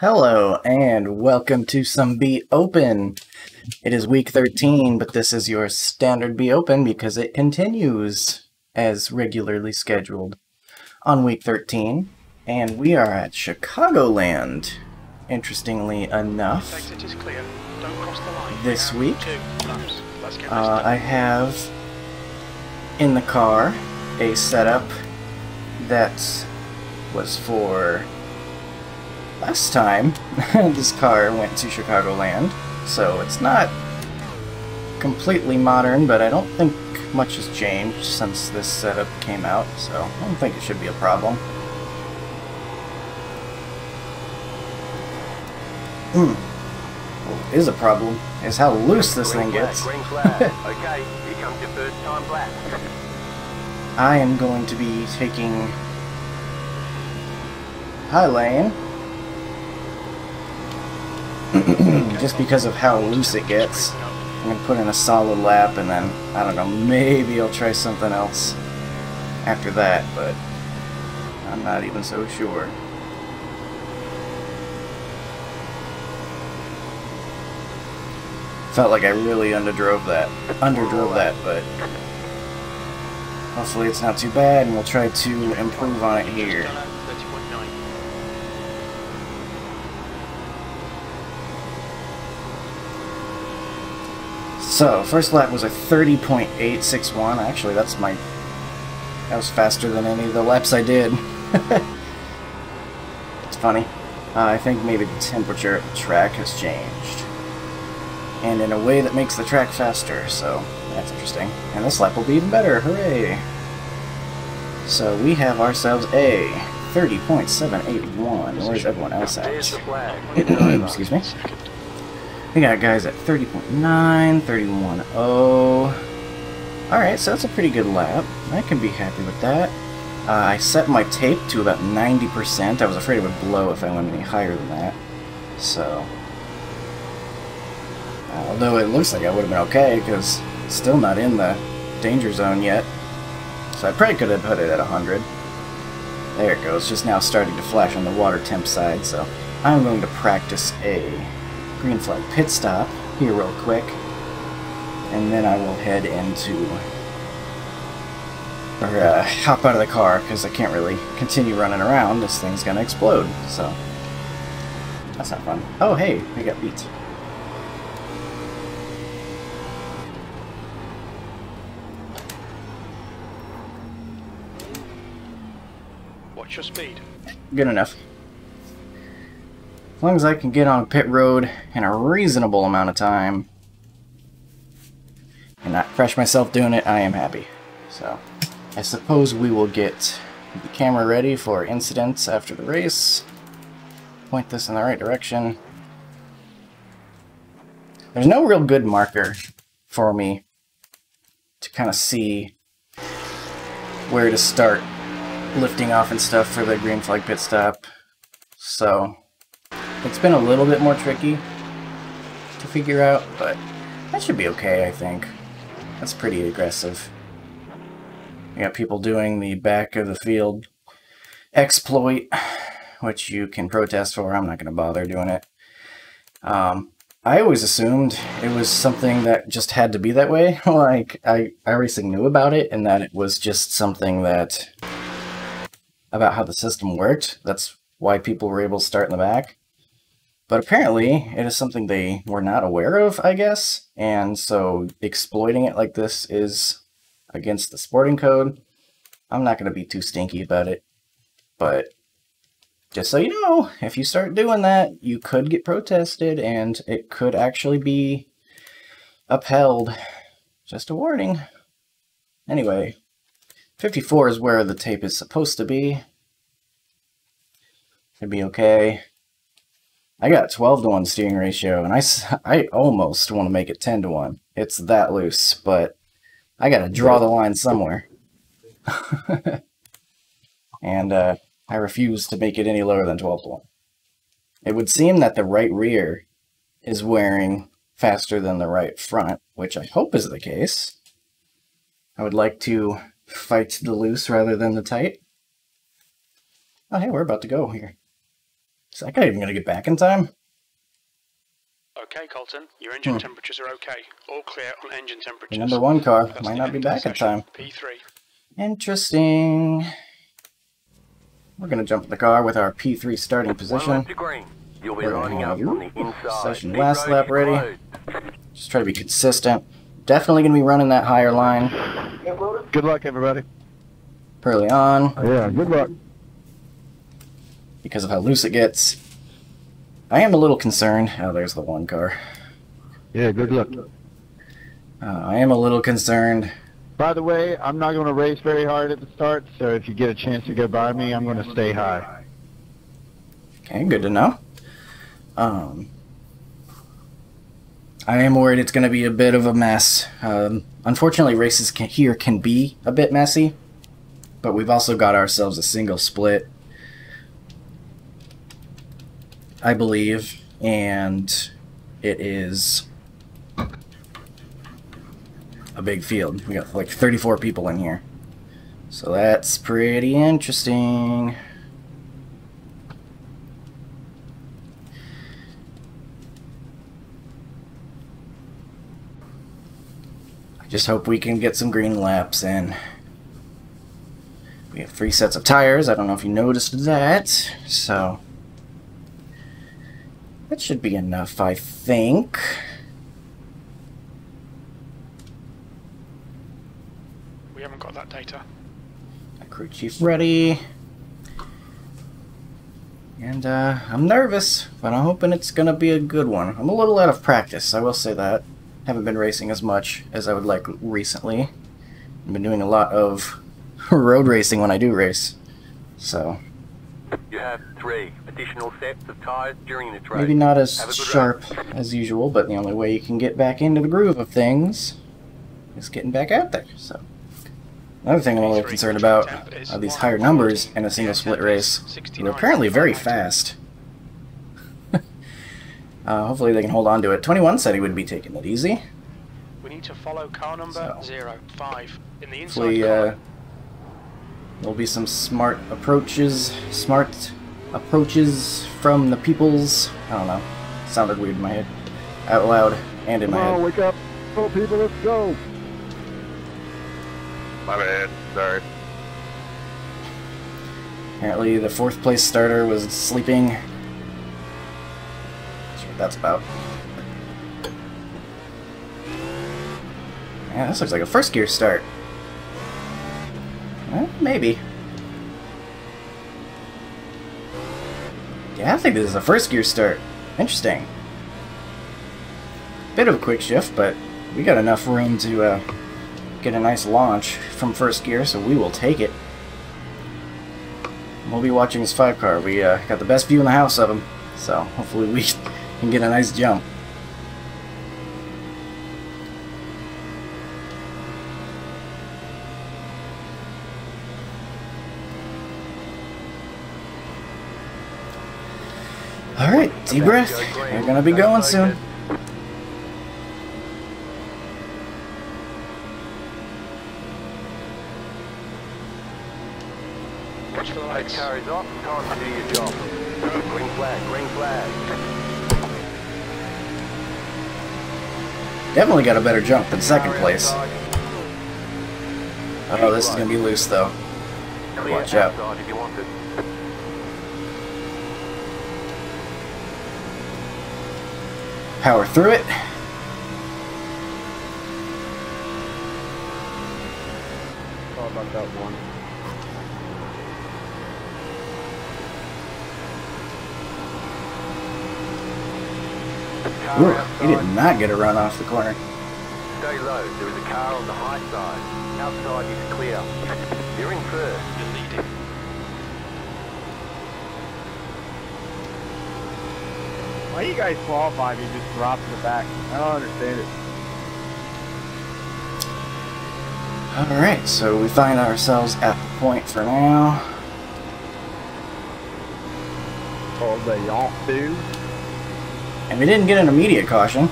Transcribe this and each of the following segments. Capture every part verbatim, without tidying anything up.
Hello and welcome to some B-Open. It is week thirteen, but this is your standard B-Open because it continues as regularly scheduled on week thirteen, and we are at Chicagoland, interestingly enough, this week. Uh, I have in the car a setup that was for last time this car went to Chicagoland, so it's not completely modern, but I don't think much has changed since this setup came out, so I don't think it should be a problem. Mm. What is a problem is how loose this green thing flag, gets. Okay, here comes your first time black. I am going to be taking high lane. Just because of how loose it gets, I'm going to put in a solid lap, and then, I don't know, maybe I'll try something else after that, but I'm not even so sure. Felt like I really underdrove that, underdrove that, but hopefully it's not too bad, and we'll try to improve on it here. So, first lap was a thirty point eight six one. Actually, that's my... that was faster than any of the laps I did. It's funny. Uh, I think maybe the temperature at the track has changed, and in a way that makes the track faster, so that's interesting. And this lap will be even better, hooray! So we have ourselves a thirty point seven eight one. Where's everyone else at? Excuse me. We got guys at thirty point nine, thirty-one oh. Alright, so that's a pretty good lap. I can be happy with that. Uh, I set my tape to about ninety percent. I was afraid it would blow if I went any higher than that. So, although it looks like I would have been okay, because it's still not in the danger zone yet. So I probably could have put it at one hundred. There it goes, just now starting to flash on the water temp side, so I'm going to practice a green flag pit stop here real quick, and then I will head into, or uh, hop out of the car, because I can't really continue running around. This thing's gonna explode, so that's not fun. Oh hey, we got beat. Watch your speed. Good enough. As long as I can get on a pit road in a reasonable amount of time and not crash myself doing it, I am happy. So, I suppose we will get the camera ready for incidents after the race. Point this in the right direction. There's no real good marker for me to kind of see where to start lifting off and stuff for the green flag pit stop. So, it's been a little bit more tricky to figure out, but that should be okay, I think. That's pretty aggressive. We got people doing the back of the field exploit, which you can protest for. I'm not going to bother doing it. Um, I always assumed it was something that just had to be that way. Like, I, iRacing knew about it, and that it was just something that... about how the system worked. That's why people were able to start in the back. But apparently, it is something they were not aware of, I guess, and so exploiting it like this is against the sporting code. I'm not going to be too stinky about it, but just so you know, if you start doing that, you could get protested, and it could actually be upheld. Just a warning. Anyway, fifty-four is where the tape is supposed to be. Should be okay. I got twelve to one steering ratio, and I, I almost want to make it ten to one. It's that loose, but I got to draw the line somewhere. And uh, I refuse to make it any lower than twelve to one. It would seem that the right rear is wearing faster than the right front, which I hope is the case. I would like to fight the loose rather than the tight. Oh, hey, we're about to go here. Is that guy even going to get back in time? Okay, Colton, your engine hmm. temperatures are okay. All clear on engine temperatures. Number one car That's might not be back in time. P three. Interesting. We're going to jump in the car with our P three starting position. You'll be running out on the inside. Session last lap ready. Just try to be consistent. Definitely going to be running that higher line. Good luck, everybody. Early on. Oh, yeah, good luck. Because of how loose it gets. I am a little concerned. Oh, there's the one car. Yeah, good luck. Uh, I am a little concerned. By the way, I'm not going to race very hard at the start, so if you get a chance to go by me, I'm going to stay high. Okay, good to know. Um, I am worried it's going to be a bit of a mess. Um, unfortunately, races can, here can be a bit messy, but we've also got ourselves a single split, I believe, and it is a big field. We got like thirty-four people in here, so that's pretty interesting. I just hope we can get some green laps in. We have three sets of tires. I don't know if you noticed that, so that should be enough, I think. We haven't got that data. My crew chief ready. And uh, I'm nervous, but I'm hoping it's going to be a good one. I'm a little out of practice, I will say that. Haven't been racing as much as I would like recently. I've been doing a lot of road racing when I do race. So. You have three additional sets of tires during the trade. Maybe not as sharp as usual, but the only way you can get back into the groove of things is getting back out there. So. Another thing I'm a little concerned about are these higher numbers in a single split race. They're apparently very fast. uh, hopefully they can hold on to it. twenty-one said he would be taking it easy. We need to follow car number zero five in the inside. Hopefully uh, there'll be some smart approaches, smart approaches from the peoples. I don't know. It sounded weird in my head, out loud and in my head. Come on, wake up, oh, people! Let's go. My bad. Sorry. Apparently the fourth place starter was sleeping. That's what that's about. Yeah, this looks like a first gear start. Well, maybe. Yeah, I think this is a first gear start. Interesting. Bit of a quick shift, but we got enough room to uh, get a nice launch from first gear, so we will take it. We'll be watching this five car. We uh, got the best view in the house of him, so hopefully we can get a nice jump. All right, deep breath. We're gonna be going soon. Carries off, time to do your job. Green flag, green flag. Definitely got a better jump than second place. Oh, this is gonna be loose though. Watch out. Power through it. Sorry about that one. Ooh, he did not get a run off the corner. Stay low. There is a car on the high side. Outside is clear. You're in first. You're leading. Why do you guys qualify if you just drop in the back? I don't understand it. All right, so we find ourselves at the point for now. Called the Yonfu. And we didn't get an immediate caution,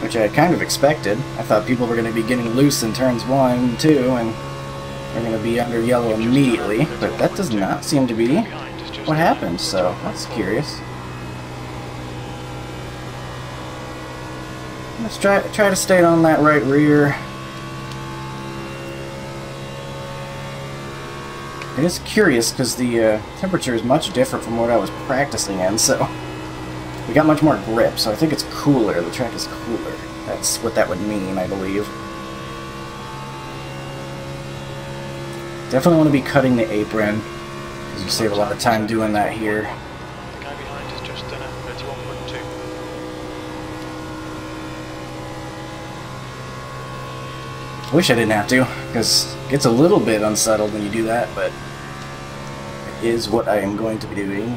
which I kind of expected. I thought people were going to be getting loose in turns one and two, and they're going to be under yellow immediately, but that does not seem to be. what happened, so that's curious. Let's try, try to stay on that right rear. It is curious because the uh, temperature is much different from what I was practicing in, so we got much more grip, so I think it's cooler. The track is cooler. That's what that would mean, I believe. Definitely want to be cutting the apron, because you save a lot of time doing that here. The guy behind is just in it. It's one point two. Wish I didn't have to, because it gets a little bit unsettled when you do that, but it is what I am going to be doing.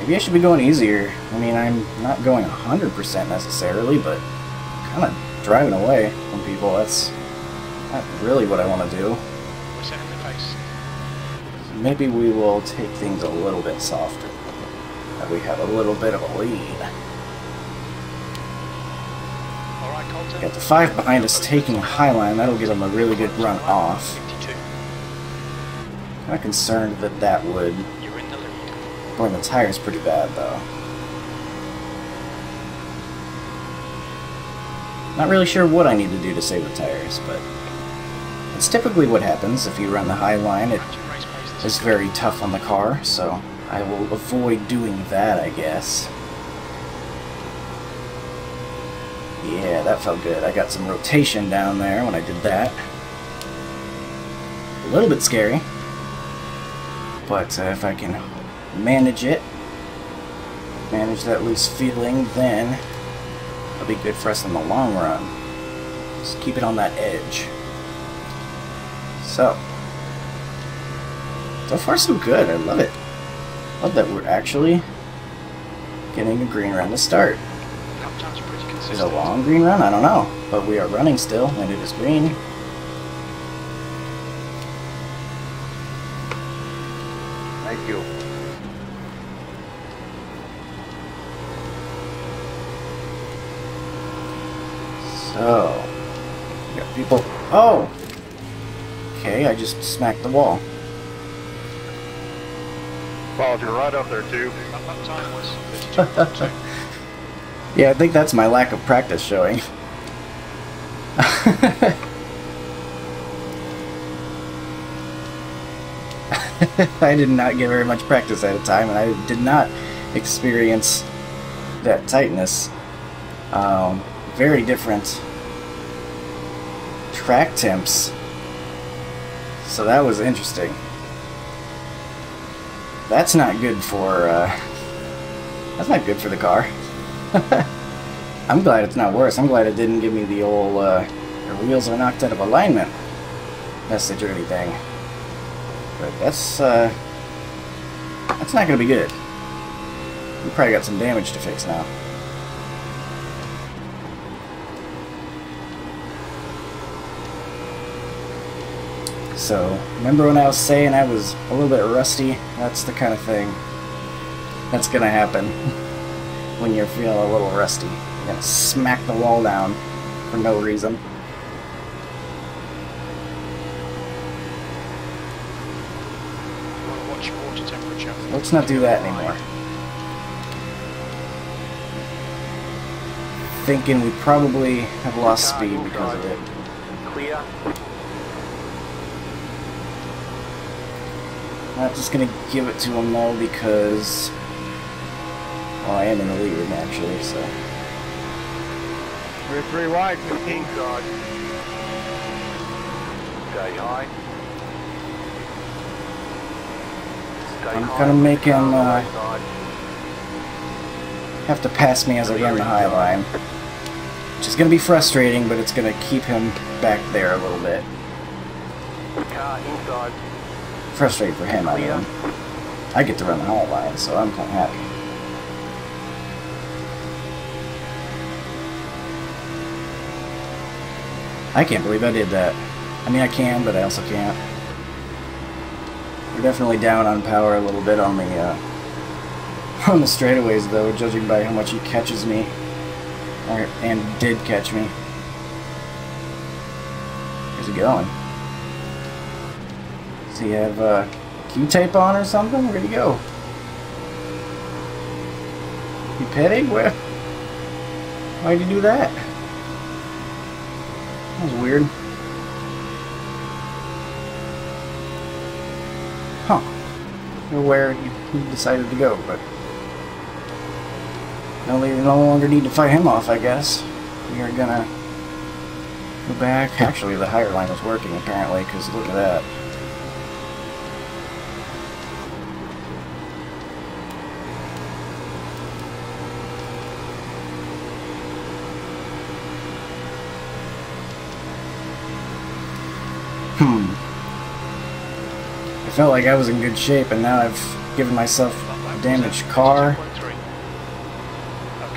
Maybe I should be going easier. I mean, I'm not going one hundred percent necessarily, but kind of driving away from people. That's not really what I want to do. Maybe we will take things a little bit softer. That we have a little bit of a lead. All right, Colton. Got the five behind us taking Highline. That'll give them a really good run off. I'm not concerned that that would burn the tires pretty bad, though. Not really sure what I need to do to save the tires, but it's typically what happens if you run the high line. It is very tough on the car, so I will avoid doing that, I guess. Yeah, that felt good. I got some rotation down there when I did that. A little bit scary, but uh, if I can manage it, manage that loose feeling, then that'll be good for us in the long run. Just keep it on that edge. So, so far so good. I love it. Love that we're actually getting a green run to start. Is it a long green run? I don't know, but we are running still, and it is green. Thank you. Oh, yeah, people. Oh, okay. I just smacked the wall. Well, you're right up there too. Yeah, I think that's my lack of practice showing. I did not get very much practice at a time, and I did not experience that tightness. Um, very different track temps, so that was interesting. That's not good for uh, that's not good for the car. I'm glad it's not worse. I'm glad it didn't give me the old uh, your wheels are knocked out of alignment message or anything. But that's uh, that's not gonna be good. We probably got some damage to fix now. So, remember when I was saying I was a little bit rusty? That's the kind of thing that's gonna happen when you're feeling a little rusty. You're gonna smack the wall down for no reason. You wanna watch your water temperature. Let's not do that anymore. Thinking we probably have lost speed because of it. Clear. Not just gonna give it to him though because, well, I am in the lead actually, so. We're three wide, fifteen. God. Stay high. Stay I'm high. Gonna make him uh, have to pass me as I run the high line, which is gonna be frustrating, but it's gonna keep him back there a little bit. Car inside. Frustrating for him, I mean. I get to run the whole line, so I'm kind of happy. I can't believe I did that. I mean, I can, but I also can't. We're definitely down on power a little bit on the uh, on the straightaways, though, judging by how much he catches me, or, and did catch me. Where's he going? Does he have uh, Q-tape on or something? Where'd he go? He petting? Where? Why'd he do that? That was weird. Huh. I don't know where he decided to go, but no, we no longer need to fight him off, I guess. We are gonna go back. Actually, the higher line was working, apparently, because look at that. Hmm. I felt like I was in good shape, and now I've given myself a damaged car.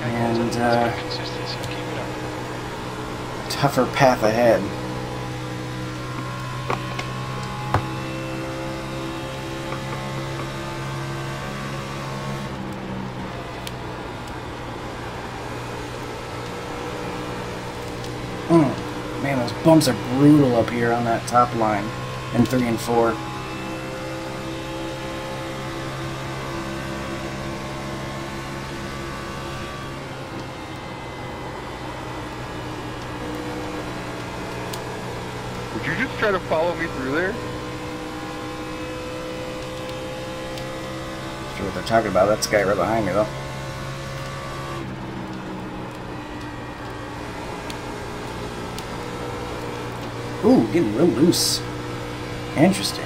And uh, tougher path ahead. Mm. Man, those bumps are brutal up here on that top line in three and four. Did you just try to follow me through there? Not sure what they're talking about. That's the guy right behind me, though. Ooh, getting real loose. Interesting.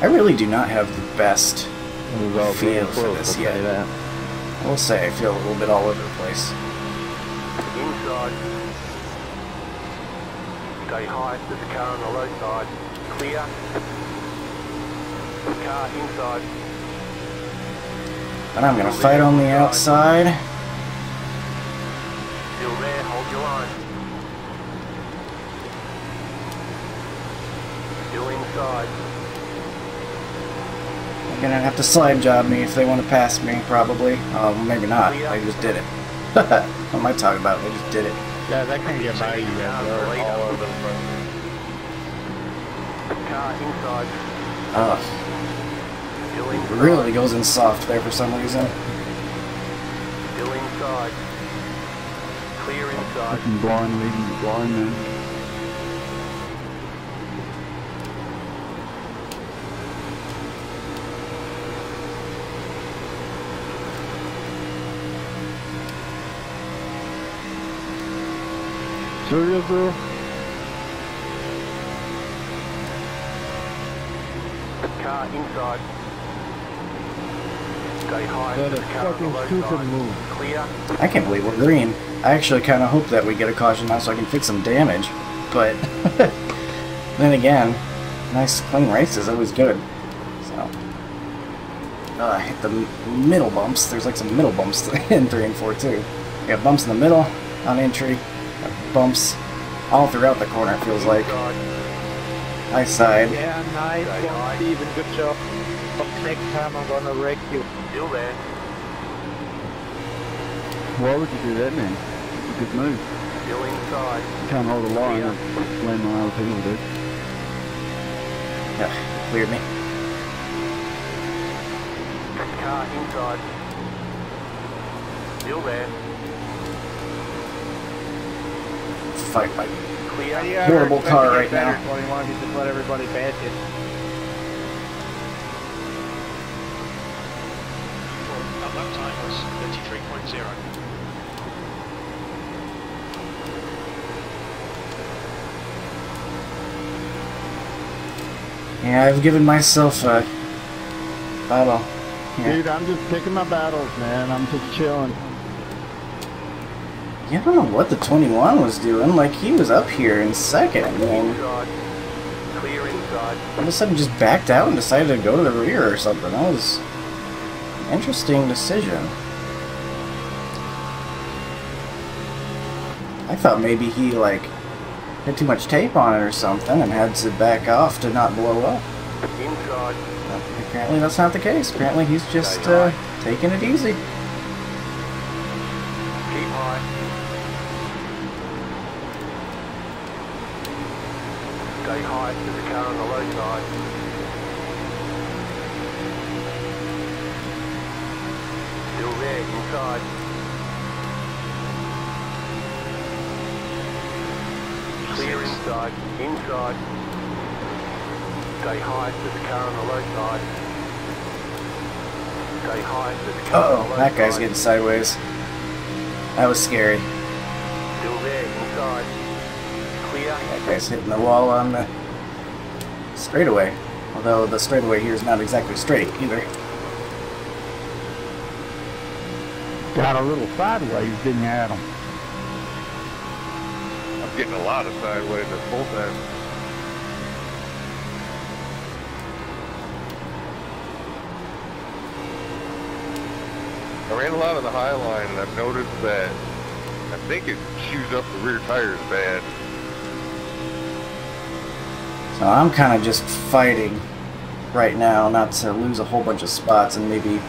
I really do not have the best feel for this yet. I will say I feel a little bit all over the place. Stay high, there's a car on the low side. Clear. The car inside. And I'm going to fight on the outside. Still there, hold your line. Still inside. They're going to have to slide job me if they want to pass me, probably. Oh, well, maybe not. They just did it. What am I talking about? They just did it. Yeah, that can get by you guys. They're all over the front. Car inside. Oh. It really goes in soft there for some reason. Still inside. Clear inside. Fucking blind leading the blind man. Serious, bro? Car inside. Stay high. That is fucking stupid move. Clear. I can't believe we're green. I actually kind of hope that we get a caution now so I can fix some damage. But then again, nice clean race is always good. So uh, I hit the middle bumps. There's like some middle bumps in three and four too. We got bumps in the middle on entry. Bumps all throughout the corner, it feels like. I side. Yeah, nice, Steven. Good job. Next time I'm gonna wreck you. Still there. Why would you do that, man? It's a good move. Still inside. You can't hold a line and land on other people, dude. Yeah, cleared me. Car inside. Still there. Fight my horrible car right now. Just let everybody pass it. Our lap time was thirty-three point zero. Yeah, I've given myself a battle. Yeah. Dude, I'm just picking my battles, man. I'm just chilling. Yeah, I don't know what the twenty-one was doing. Like, he was up here in second. I mean, all of a sudden just backed out and decided to go to the rear or something. That was an interesting decision. I thought maybe he, like, had too much tape on it or something and had to back off to not blow up. But apparently that's not the case. Apparently he's just uh, taking it easy. Stay high to the car on the low side. God. Clear inside, inside. Stay high to the car on the low side. Stay high to the car on the low side. Uh oh, that guy's getting sideways. That was scary. Still there, inside. Clear. That guy's hitting the wall on the straightaway. Although the straightaway here is not exactly straight either. Got a little sideways, didn't you, Adam? I'm getting a lot of sideways at full time. I ran a lot of the high line, and I've noticed that I think it chews up the rear tires bad. So I'm kind of just fighting right now not to lose a whole bunch of spots and maybe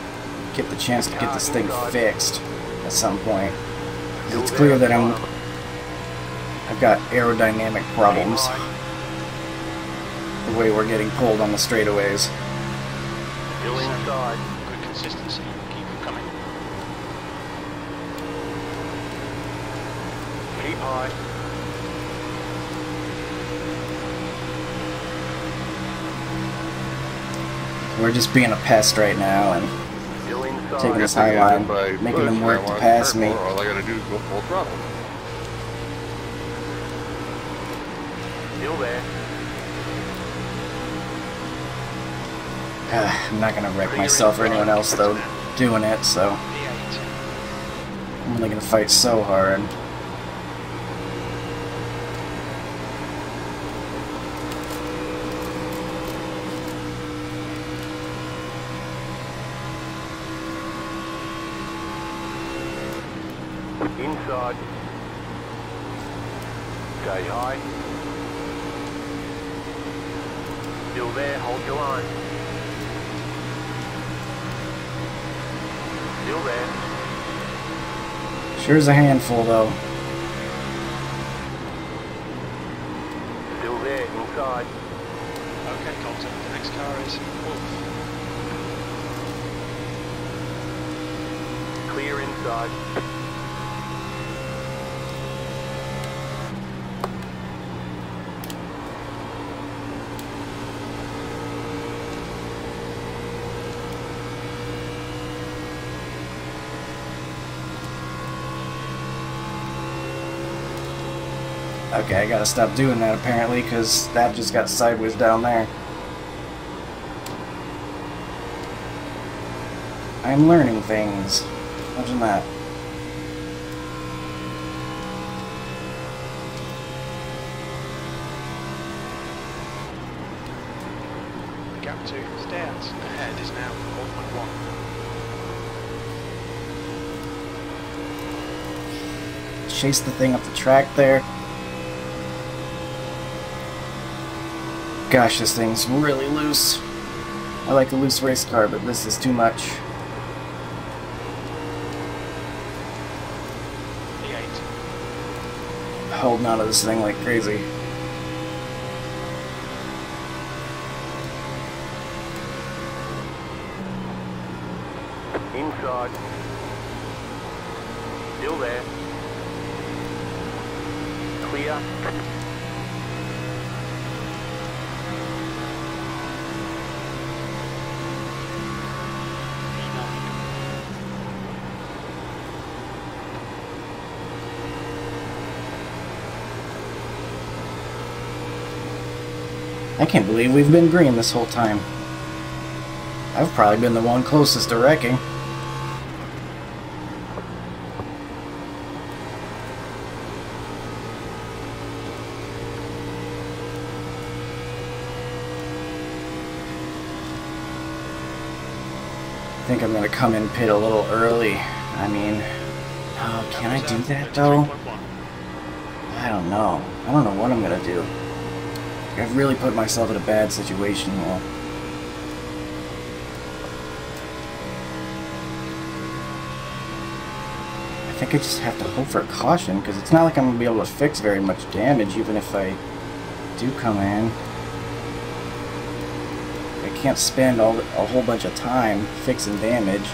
get the chance to get this thing fixed at some point. It's clear that I'm I've got aerodynamic problems the way we're getting pulled on the straightaways. Good consistency. Keep it coming. Keep high. We're just being a pest right now and taking this high line, making them work to pass me. All I gotta do is go full throttle. Still there. Uh, I'm not gonna wreck myself or anyone else though doing it, so I'm only gonna fight so hard. Inside. Stay high. Still there, hold your line. Still there. Sure is a handful though. Still there, inside. Okay, Colton, the next car is Wolf. Clear inside. Okay, I gotta stop doing that apparently, because that just got sideways down there. I'm learning things. Imagine that. The gap to stands ahead is now four point one. Chase the thing up the track there. Gosh, this thing's really loose. I like a loose race car, but this is too much. B eight. Holding onto this thing like crazy. Inside. Still there. Clear. I can't believe we've been green this whole time. I've probably been the one closest to wrecking. I think I'm gonna come in pit a little early. I mean, oh, can I do that though? I don't know. I don't know what I'm gonna do. I've really put myself in a bad situation. Well, I think I just have to hope for a caution, because it's not like I'm going to be able to fix very much damage, even if I do come in. I can't spend all the, a whole bunch of time fixing damage.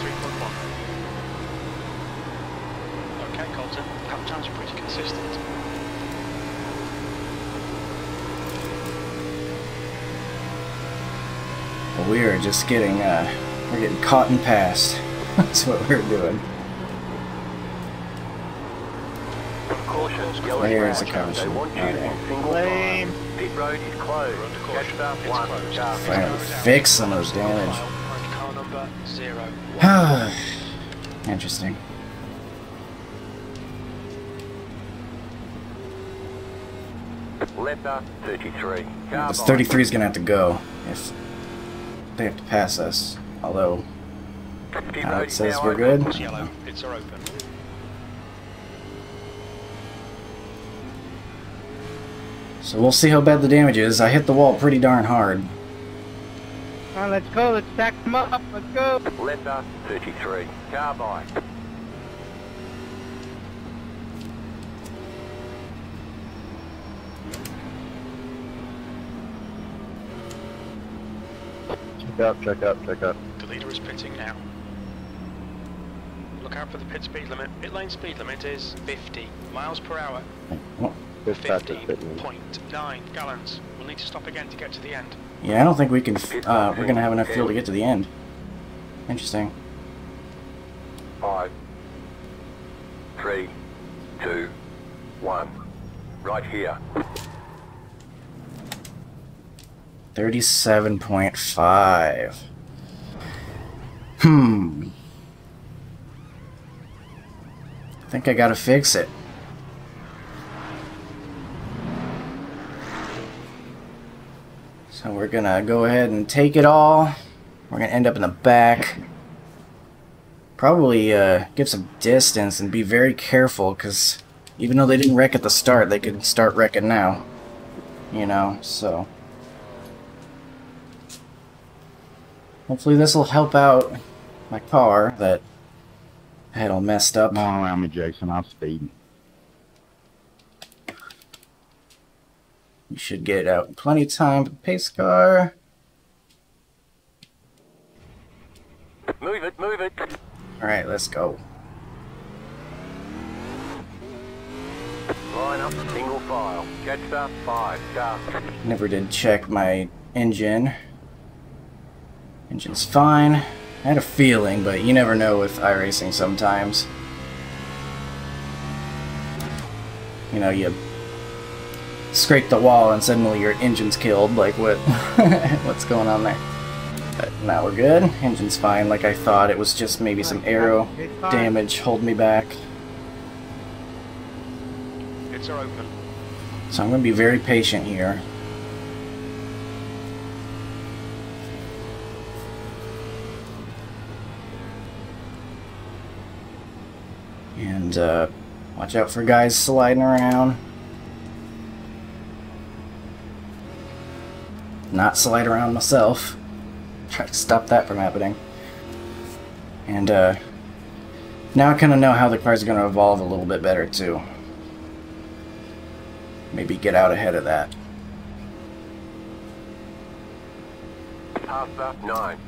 three point one. Okay, Colton, lap times are pretty consistent. Well, we are just getting, uh, we're getting caught and passed. That's what we're doing. There's a caution. Lame. Finally fix some of those damage. Interesting. This thirty-three is gonna have to go if they have to pass us. Although now it says we're good. Pits are open. So we'll see how bad the damage is. I hit the wall pretty darn hard. All right, let's go. Let's stack them up. Let's go. Letter thirty-three. Carbine. Check up, check up, check up. The leader is pitting now. Look out for the pit speed limit. Pit lane speed limit is fifty miles per hour. What? fifteen point nine gallons. We'll need to stop again to get to the end. Yeah, I don't think we can. F uh, we're gonna have enough fuel to get to the end. Interesting. Five, three, two, one. Right here. Thirty-seven point five. Hmm. I think I gotta fix it. So we're gonna go ahead and take it all. We're gonna end up in the back. Probably uh, give some distance and be very careful, because even though they didn't wreck at the start, they could start wrecking now. You know, so. Hopefully this will help out my car that I had all messed up. Don't allow me, Jason. I'm speeding. You should get it out in plenty of time for the pace car. Move it, move it. Alright, let's go. Line up, single file. Catch up, five, stop. Never did check my engine. Engine's fine. I had a feeling, but you never know with iRacing sometimes. You know, you scrape the wall and suddenly your engine's killed, like what what's going on there. But now we're good. Engine's fine like I thought. It was just maybe some aero damage hold me back. It's open. So I'm gonna be very patient here. And uh watch out for guys sliding around. Not slide around myself. Try to stop that from happening. And uh, now I kind of know how the car's going to evolve a little bit better too. Maybe get out ahead of that. Nine,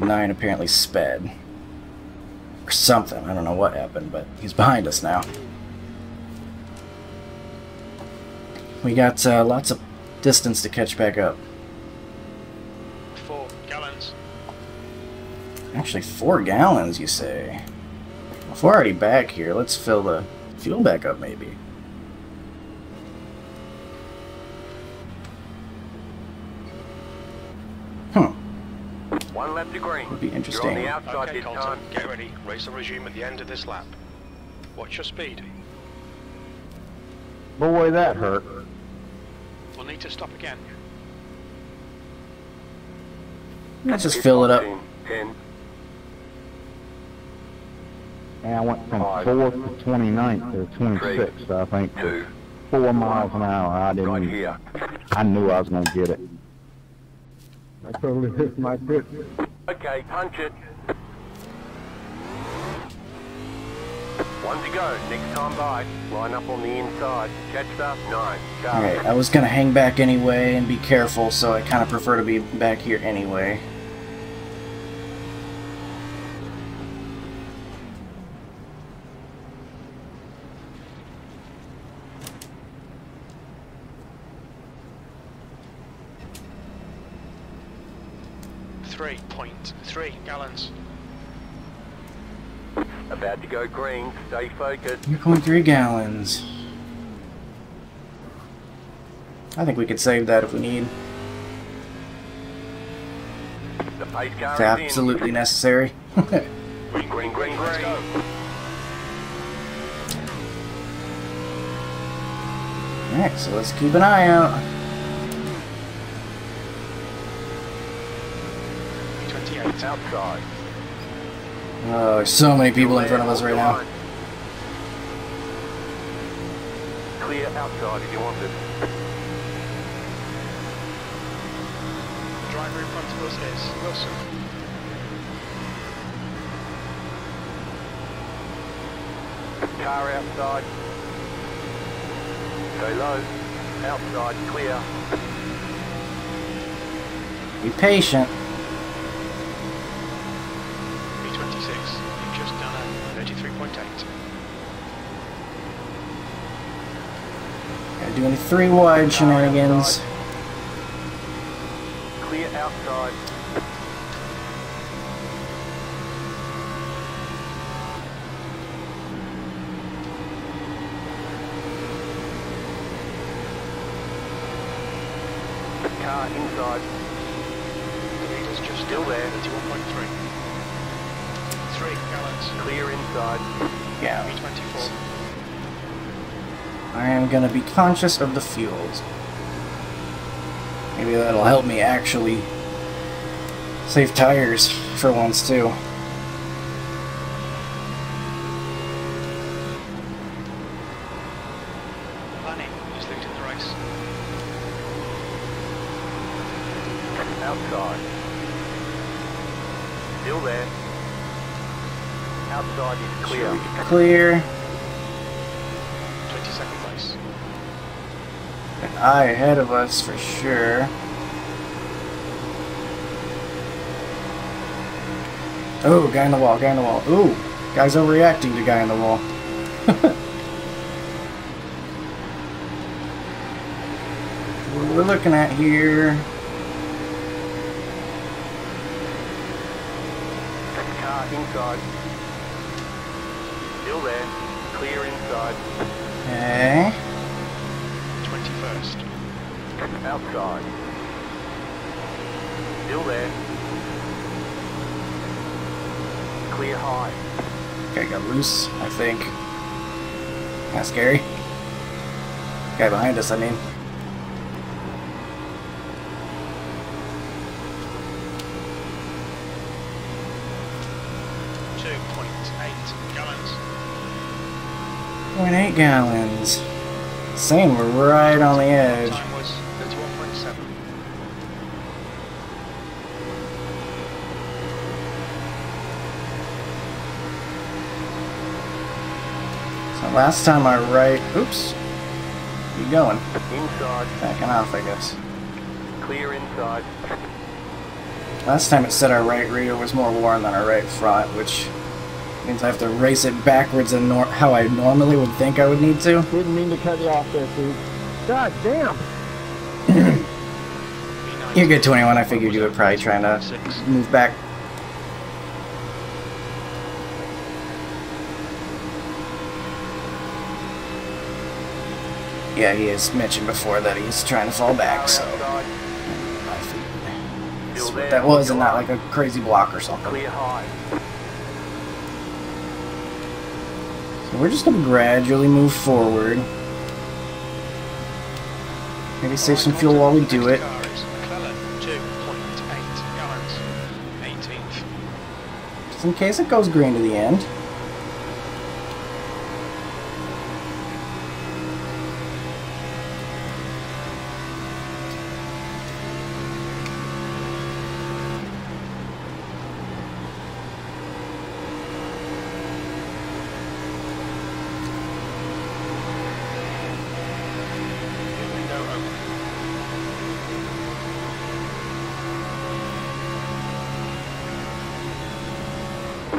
Nine apparently sped or something. I don't know what happened, but he's behind us now. We got uh, lots of distance to catch back up. Actually, four gallons, you say? Well, if we're already back here, let's fill the fuel back up, maybe. Hmm. One lap to green. Would be interesting. You're on the outside. Okay, Colton, get ready. Race will resume at the end of this lap. Watch your speed. Boy, that hurt. We'll need to stop again. Let's just fill it up. ten. And I went from fourth to twenty-ninth to twenty-sixth, I think. Two, Four miles an hour. I didn't. Right here. I knew I was going to get it. I totally missed my grip. Okay, punch it. One to go. Next time by. Line up on the inside. Catch up. Nine. Alright, I was going to hang back anyway and be careful, so I kind of prefer to be back here anyway. three point three gallons. About to go green, stay focused. three point three gallons. I think we could save that if we need. The pace car it's absolutely in. Necessary. Green, green, green, let's go. Alright, so let's keep an eye out. twenty-eight outside. Oh, there's so many people in front of us right now. Clear outside if you want it. Driver in front of us is Wilson. Car outside. Go low. Outside, clear. Be patient. B twenty-six, you've just done a thirty-three point eight. Gotta do any three wide shenanigans. Clear outside. Car inside. The needle's just still there. thirty-one point three. Clear inside. Yeah. B twenty-four. I am gonna be conscious of the fuels. Maybe that'll help me actually save tires for once too. Honey, just look to the race. Outside. Still there. Outside is clear. Clear. twenty-second place. An eye ahead of us for sure. Oh, guy in the wall, guy in the wall. Ooh, guy's overreacting to guy in the wall. What we're looking at here. Car inside. Still there. Clear inside. Okay. twenty-first. Outside. Still there. Clear high. Okay, got loose, I think. That's scary. Guy behind us, I mean. two point eight gallons. two point eight gallons. Same, we're right on the edge. Time was thirty-one point seven. So last time I right, oops. Keep going. Inside. Backing off, I guess. Clear inside. Last time it said our right rear was more worn than our right front, which means I have to race it backwards and nor how I normally would think I would need to. Didn't mean to cut you off there, dude. God damn! You're good, twenty-one. I figured you were probably trying to move back. Yeah, he has mentioned before that he's trying to fall back, so that's what that was, and not like a crazy block or something. We're just going to gradually move forward. Maybe save some fuel while we do it. Just in case it goes green to the end.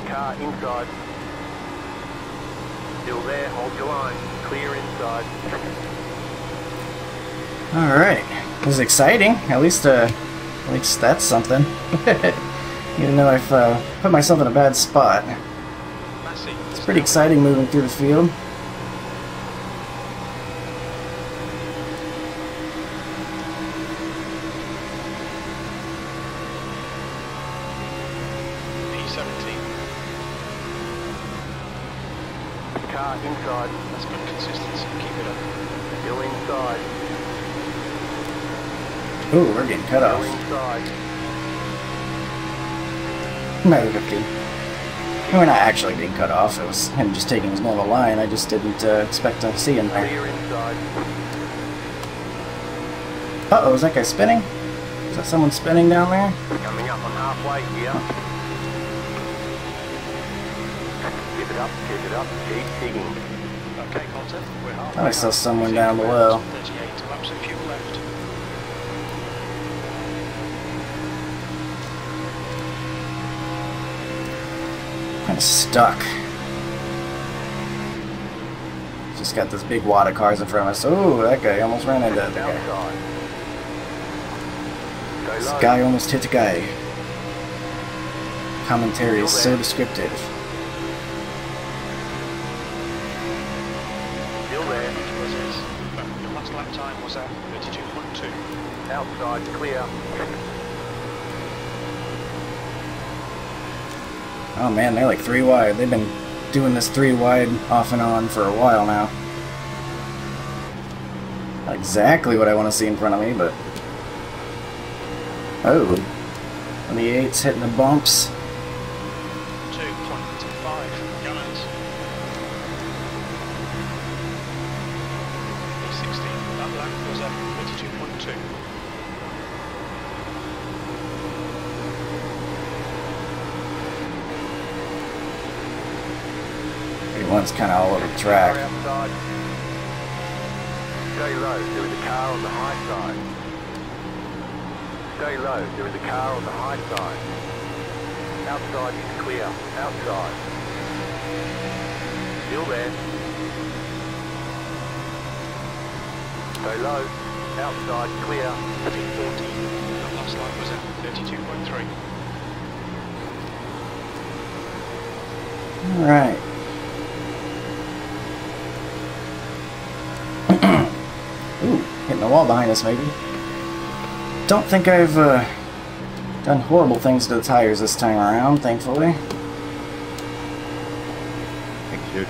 Car inside. Still there, hold your line. Clear inside. Alright. This is exciting. At least uh at least that's something. Even though I've uh, put myself in a bad spot. It's pretty exciting moving through the field. Inside. That's good consistency. Keep it up. Go inside. Ooh, we're getting cut off. No, we're good. We're not actually being cut off. It was him just taking his normal line. I just didn't uh, expect to see him there. Uh-oh, is that guy spinning? Is that someone spinning down there? Coming up on halfway here. Keep it up, keep it up, keep digging. Okay, Colton, we're halfway. I thought I saw someone down below. thirty-eight laps of fuel left. I'm stuck. Just got this big wad of cars in front of us. Oh, that guy almost ran into that guy. This guy almost hit the guy. Commentary is so descriptive. Outside, clear. Oh man, they're like three wide. They've been doing this three wide off and on for a while now. Not exactly what I want to see in front of me, but... Oh. twenty-eight's hitting the bumps. One's kind of all over the track. Stay low, there is a car on the high side. Stay low, there is a car on the high side. Outside is clear, outside. Still there. Stay low, outside, clear. fifteen forty, that last line was at thirty-two point three. All right. Hitting the wall behind us, maybe. Don't think I've uh, done horrible things to the tires this time around, thankfully. Thank you.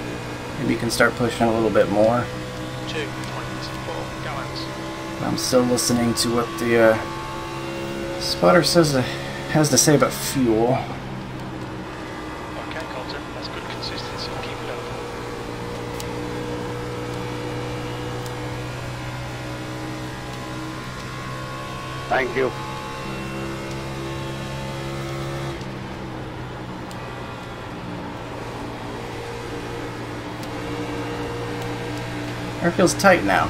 Maybe you can start pushing a little bit more. Two points for gallons. I'm still listening to what the uh, spotter says uh, has to say about fuel. Okay, Colton, that's good consistency. Keep it up. Thank you. Air feels tight now.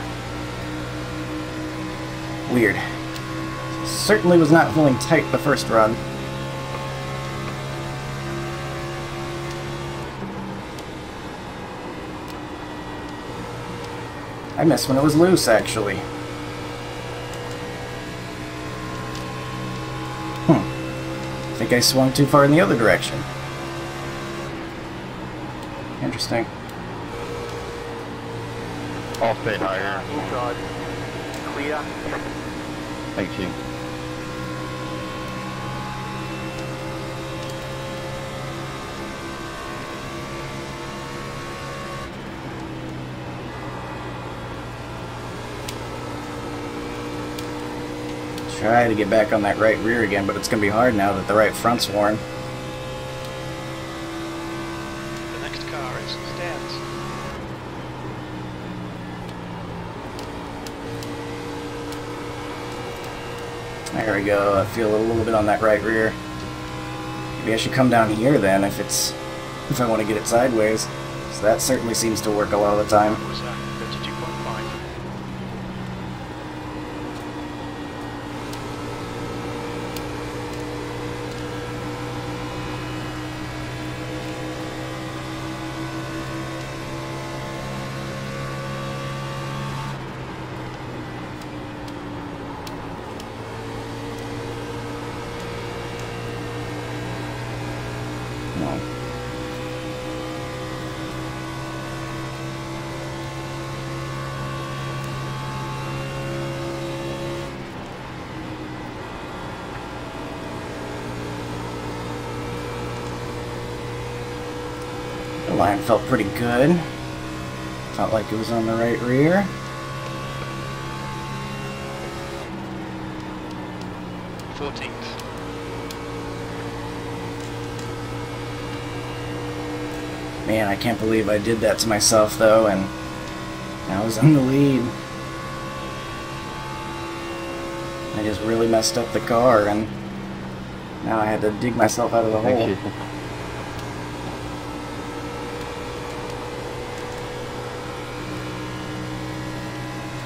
Weird. Certainly was not feeling tight the first run. I missed when it was loose, actually. I think I swung too far in the other direction. Interesting. Off bit higher. Inside. Clear. Thank you. Try to get back on that right rear again, but it's going to be hard now that the right front's worn. The next car is stands. There we go. I feel a little bit on that right rear. Maybe I should come down here then, if it's if I want to get it sideways. So that certainly seems to work a lot of the time. line felt pretty good. Felt like it was on the right rear. fourteenth. Man, I can't believe I did that to myself, though, and I was in the lead. I just really messed up the car, and now I had to dig myself out of the hole. You.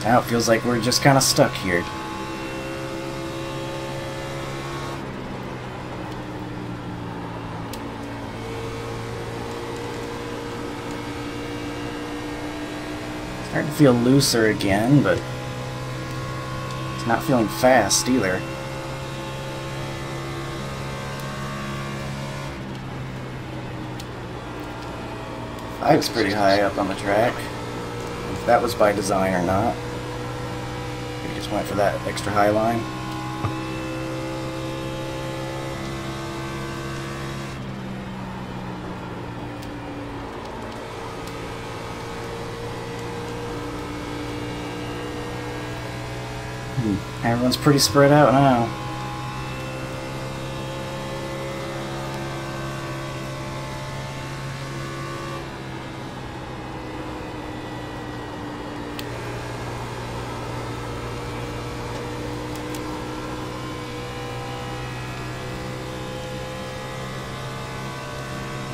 Now it feels like we're just kind of stuck here. Starting to feel looser again, but it's not feeling fast either. I was pretty high up on the track. If that was by design or not. I just went for that extra high line. Everyone's pretty spread out now.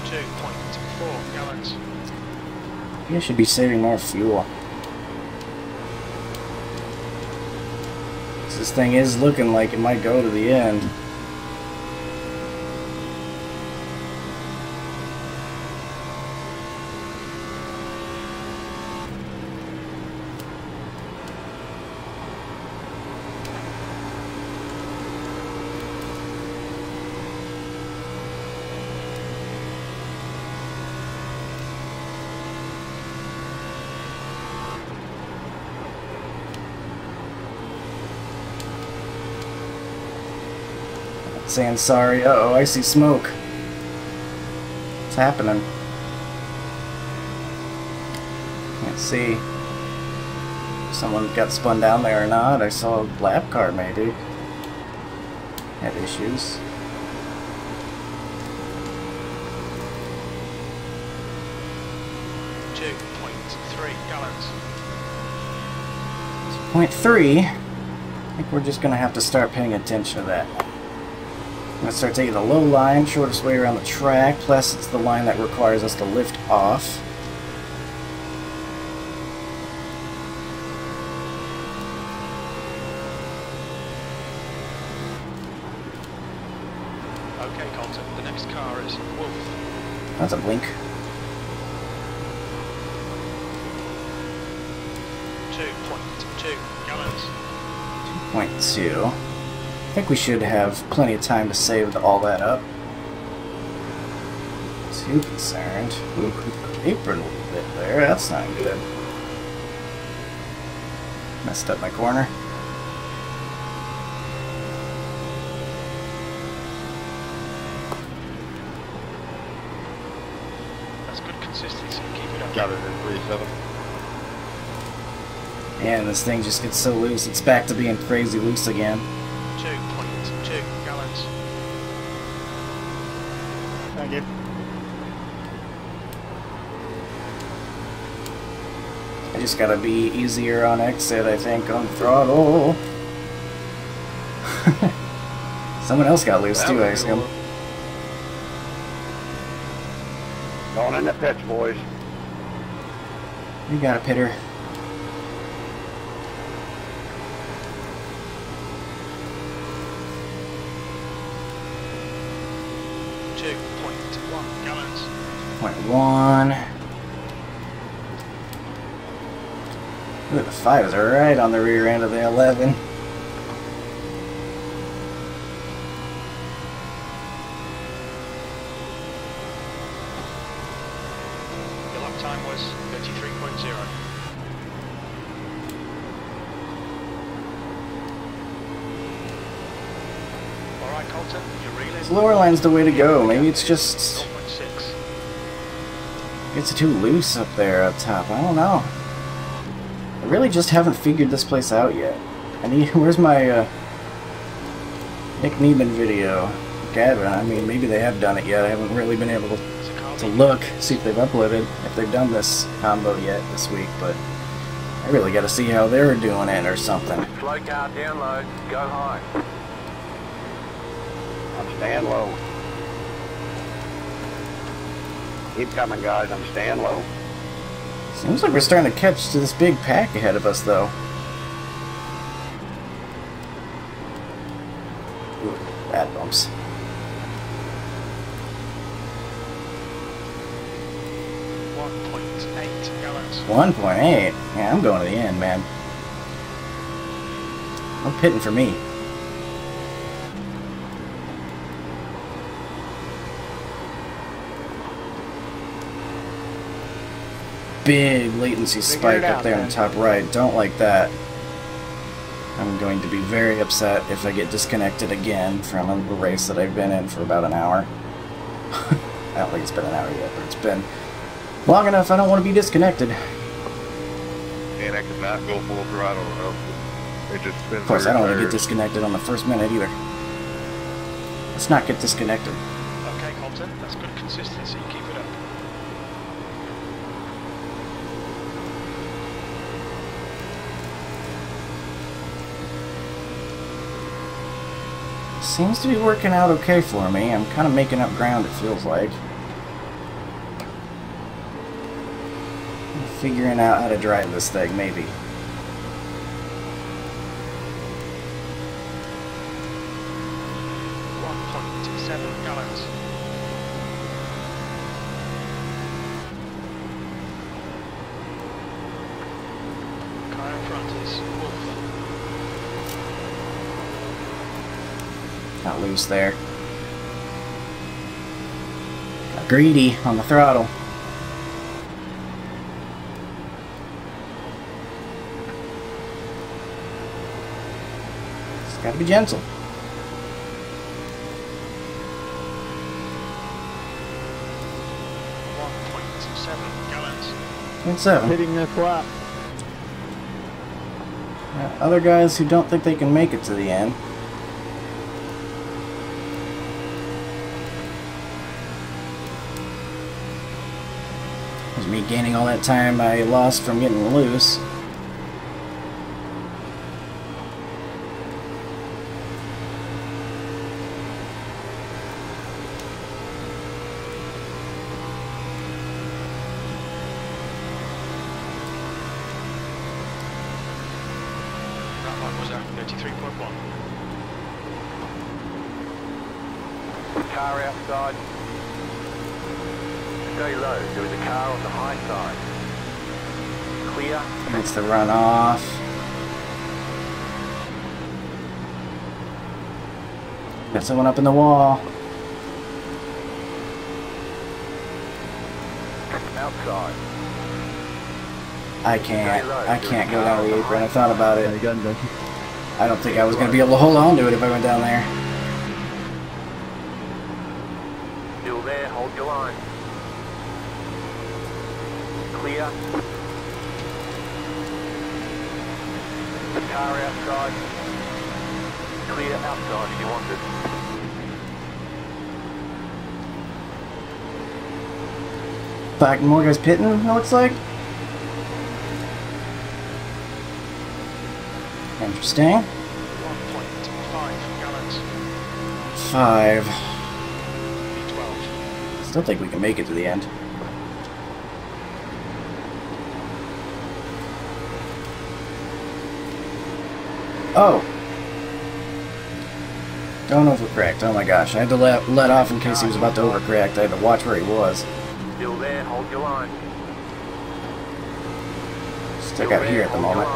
two point four gallons. I think I should be saving more fuel. This thing is looking like it might go to the end. Saying sorry. Uh oh, I see smoke. It's happening. Can't see if someone got spun down there or not. I saw a lap car maybe had issues. Two point three gallons. So point three. I think we're just gonna have to start paying attention to that. I'm going to start taking the low line, shortest way around the track, plus it's the line that requires us to lift off. Okay, Colton, the next car is Wolf. That's a blink. two point two gallons. two point two. I think we should have plenty of time to save all that up. Too concerned. Ooh, apron a little bit there. That's not good. Messed up my corner. That's good consistency. Keep it up. Got it in three seven. And this thing just gets so loose. It's back to being crazy loose again. two point two gallons. Thank you. I just gotta be easier on exit, I think, on throttle. Someone else got loose too, I assume. Going in the pits, boys. You got a pitter. two point one gallons. two point one. Look, the five is right on the rear end of the eleven. Your lap time was thirty-three point zero. Colton, lower line's the way to go. Maybe it's just It's too loose up there up top. I don't know. I really just haven't figured this place out yet. I need. Where's my uh, Nick Neiman video? God, I mean, maybe they have done it yet. I haven't really been able to, to look, see if they've uploaded, if they've done this combo yet this week. But I really got to see how they were doing it or something. Slow car, down low, go high. I'm staying low. Keep coming, guys. I'm staying low. Seems like we're starting to catch to this big pack ahead of us, though. Ooh, bad bumps. one point eight. Yeah, I'm going to the end, man. No pitting for me. Big latency spike up there on the top right. Don't like that. I'm going to be very upset if I get disconnected again from a race that I've been in for about an hour. I don't think it's been an hour yet, but it's been long enough. I don't want to be disconnected. Man, I could not go full throttle. It just been of course, I don't want to get disconnected on the first minute either. Let's not get disconnected. Okay, Colton, that's good consistency. Keep it up. Seems to be working out okay for me. I'm kind of making up ground, it feels like. I'm figuring out how to drive this thing, maybe. one point seven gallons. Car in front is Wolf. Got loose there. Got greedy on the throttle. It's gotta be gentle. one point seven gallons. I'm hitting the flat. Other guys who don't think they can make it to the end. Me gaining all that time I lost from getting loose. That one was at thirty-three point one. Car outside. Stay low. There is a car on the high side. Clear. That's the runoff. Got someone up in the wall. Outside. I can't. I can't go down the apron. I thought about it. I don't think I was going to be able to hold on to it if I went down there. Still there. Hold your line. Clear. The car outside. Clear outside if you want it. Back, more guys pitting, it looks like. Interesting. one point five gallons. Five. twelve. Still think we can make it to the end. Oh! Don't overcorrect. Oh my gosh. I had to let, let off in case he was about to overcorrect. I had to watch where he was. Still there. Hold your line. Stuck out here at the moment.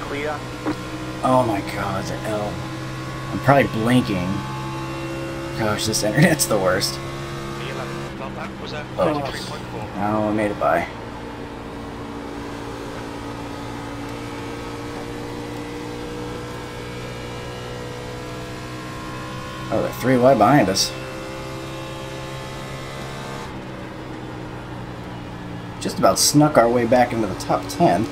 Clear. Oh my god. It's an L. I'm probably blinking. Gosh, this internet's the worst. Oh, I made it by. Oh, they're three wide behind us. just about snuck our way back into the top ten.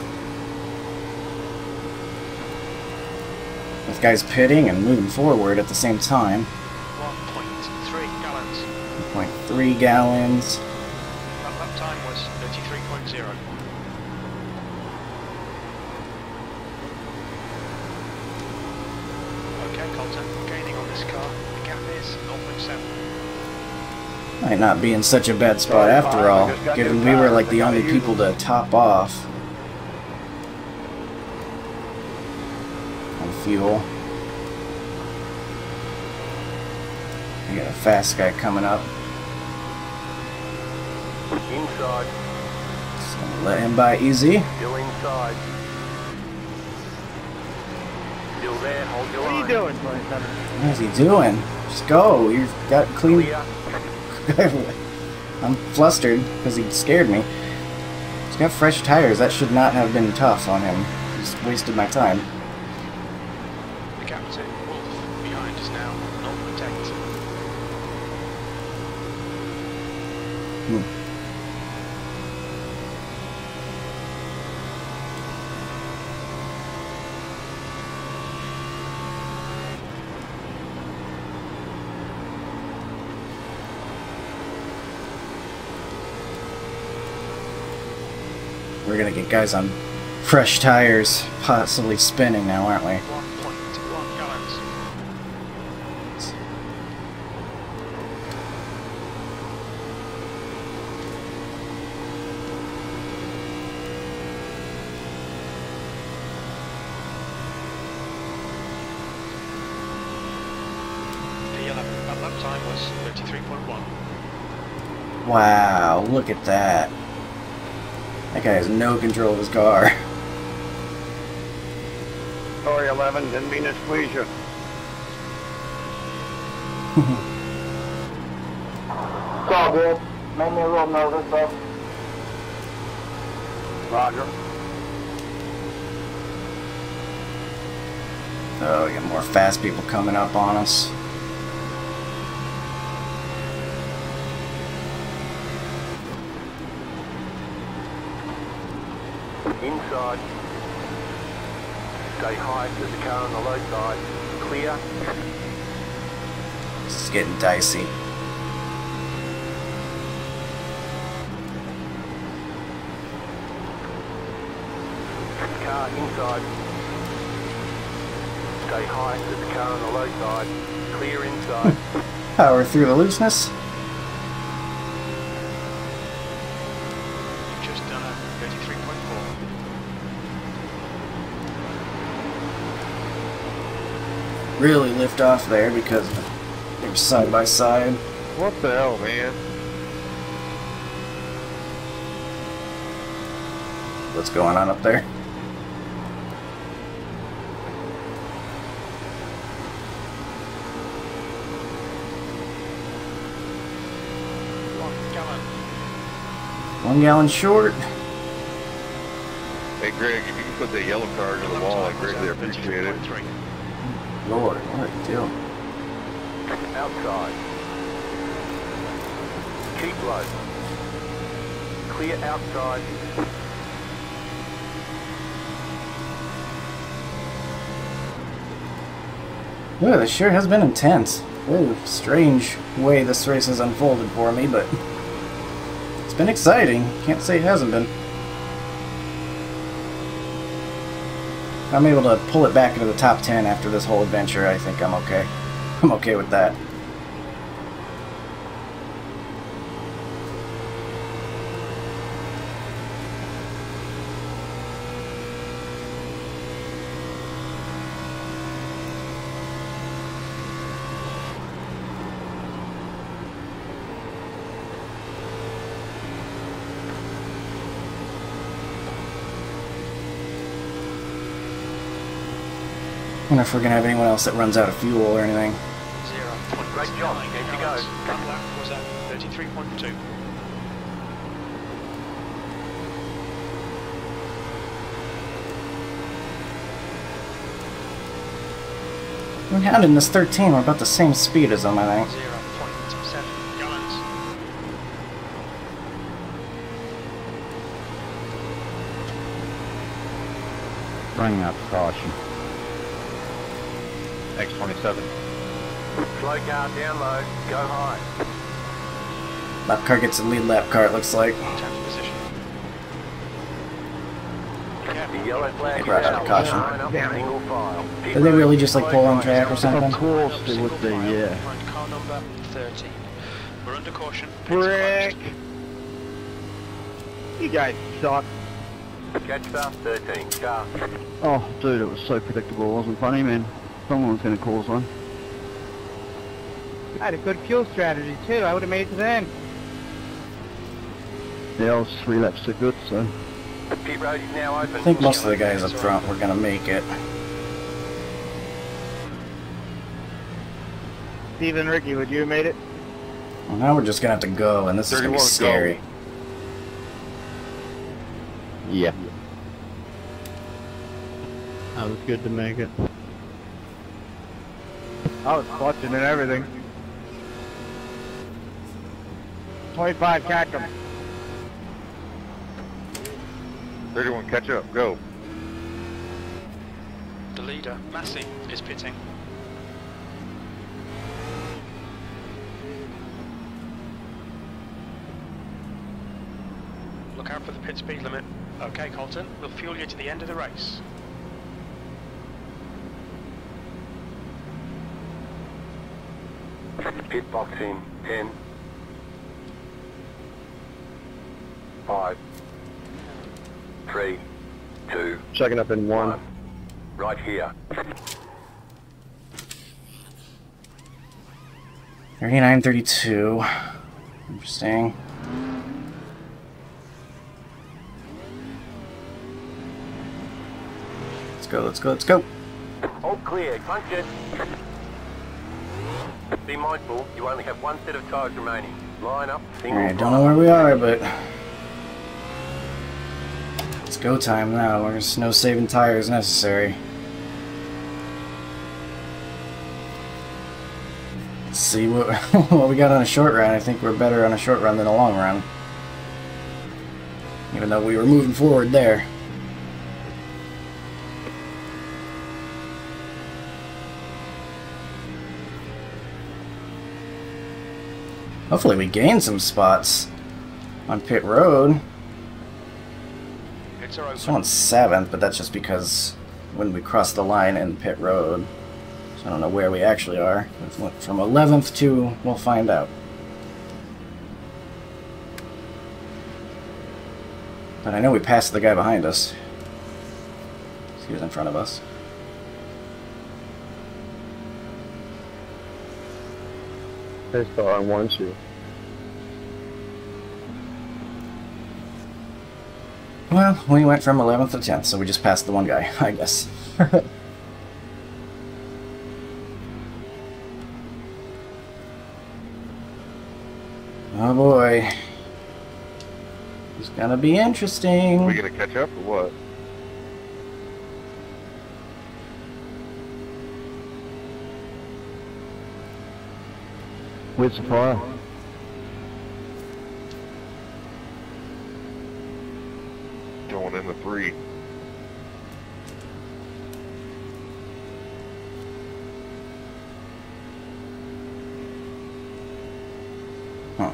With guys pitting and moving forward at the same time. one point three gallons. one point three gallons. That lap time was thirty-three point zero. Okay, Colton, gaining on this car. The gap is zero point seven. Might not be in such a bad spot after all, given we were like the only people to top off on fuel. We got a fast guy coming up. Inside. So let him by easy. Still inside. Still there. Hold your line. What are you doing, twenty-seven? What is he doing? Just go. You've got clean. I'm flustered because he scared me. He's got fresh tires. That should not have been tough on him. Just wasted my time. The captain Wolf behind us now, not protected. We're gonna get guys on fresh tires, possibly spinning now, aren't we? one point one gallons. The eleven lap time was thirty-three point one. Wow! Look at that. That guy has no control of his car. Sorry, eleven, didn't mean to squeeze you. It's all good. Made me a little nervous, though. Roger. Oh, we got more fast people coming up on us. Inside. Stay high to the car on the low side. Clear. This is getting dicey. Car inside. Stay high to the car on the low side. Clear inside. Power through the looseness. Really lift off there because they were side by side. What the hell, man? What's going on up there? One gallon. One gallon short. Hey Greg, if you can put that yellow car to the wall, I'd greatly appreciate it. Lord, what a deal. Outside. Keep low. Clear outside. Yeah, this sure has been intense. Ooh, strange way this race has unfolded for me, but it's been exciting. Can't say it hasn't been. I'm able to pull it back into the top ten after this whole adventure. I think I'm okay. I'm okay with that. I wonder if we're going to have anyone else that runs out of fuel or anything. Zero. Great job. Here you go. That lap was at thirty-three point two. We're hounding this thirteen. We're about the same speed as them, I think. zero point seven gallons. Bring up caution. X twenty-seven. Slow car down low, go high. Lap car gets a lead lap car, it looks like. Change position. The yellow flag brought out caution. Did they really just like pull on track or something? Of course they would be, yeah. Car number thirteen. We're under caution. Brick! You guys suck. Catch fast thirteen, car. Oh, dude, it was so predictable, it wasn't funny, man. Someone was going to cause one. I had a good fuel strategy, too. I would have made it to the end. Yeah, I was three laps too good, so... Pit road is now open. I think most of the guys up front were going to make it. Steve and Ricky, would you have made it? Well, now we're just going to have to go, and this is going to be scary. Go. Yeah. I was good to make it. I was clutching and everything. twenty-five, catch him. thirty-one, catch up, go. The leader, Massey, is pitting. Look out for the pit speed limit. Okay, Colton, we'll fuel you to the end of the race. Pit box in ten, five, three, two, checking up in one. Right here. thirty-nine thirty-two. Interesting. Let's go, let's go, let's go. All clear, punch it. Be mindful, you only have one set of tires remaining. Line up, single. Alright, don't know where we are, but it's go time now. There's no saving tires necessary. Let's see what what we got on a short run. I think we're better on a short run than a long run. Even though we were moving forward there. Hopefully we gain some spots on pit road. This one's seventh, but that's just because when we crossed the line in pit road. So I don't know where we actually are. We went from eleventh to, we'll find out. But I know we passed the guy behind us. He was in front of us. This car wants you. Well, we went from eleventh to tenth, so we just passed the one guy, I guess. Oh boy. It's gonna be interesting. Are we gonna catch up or what? Where's the fire? Going in the three. Huh.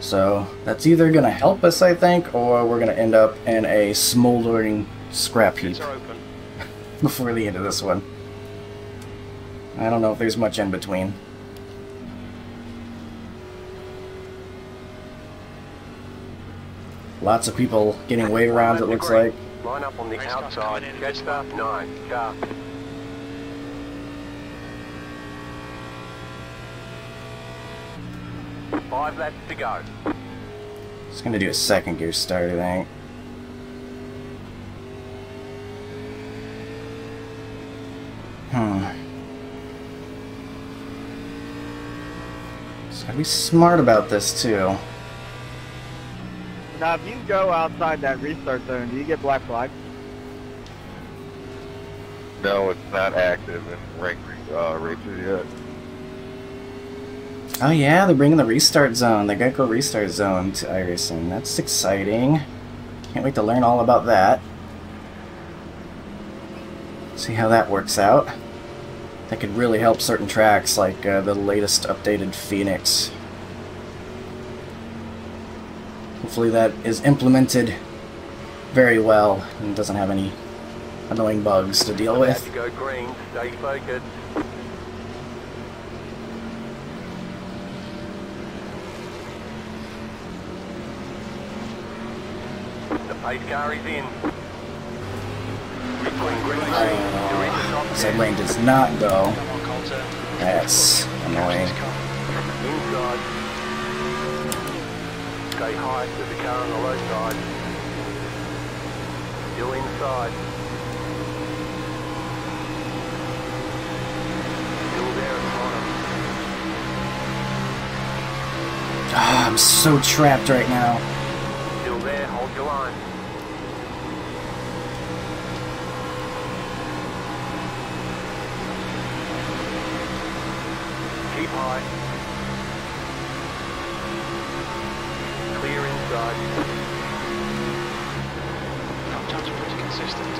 So that's either gonna help us, I think, or we're gonna end up in a smoldering scrap heap before the end of this one. I don't know if there's much in between. Lots of people getting wave rounds, it looks like. Line up on the outside. Catch that nine. Car. Five laps to go. Just gonna do a second gear start, I think. Hmm. Gotta be smart about this too. Now, if you go outside that restart zone, do you get black flag? No, it's not active in rank uh, races yet. Oh yeah, they're bringing the restart zone, the Geico restart zone to iRacing. That's exciting. Can't wait to learn all about that. See how that works out. That could really help certain tracks, like uh, the latest updated Phoenix. Hopefully that is implemented very well and doesn't have any annoying bugs to deal with. To go green, stay focused. The pace car is in. Uh, said lane does not go. That's annoying. Stay high to the car on the low side. Still inside. Still there at the bottom. Ah, I'm so trapped right now. Still there, hold your line. Keep high. Clear inside. Sometimes pretty consistent.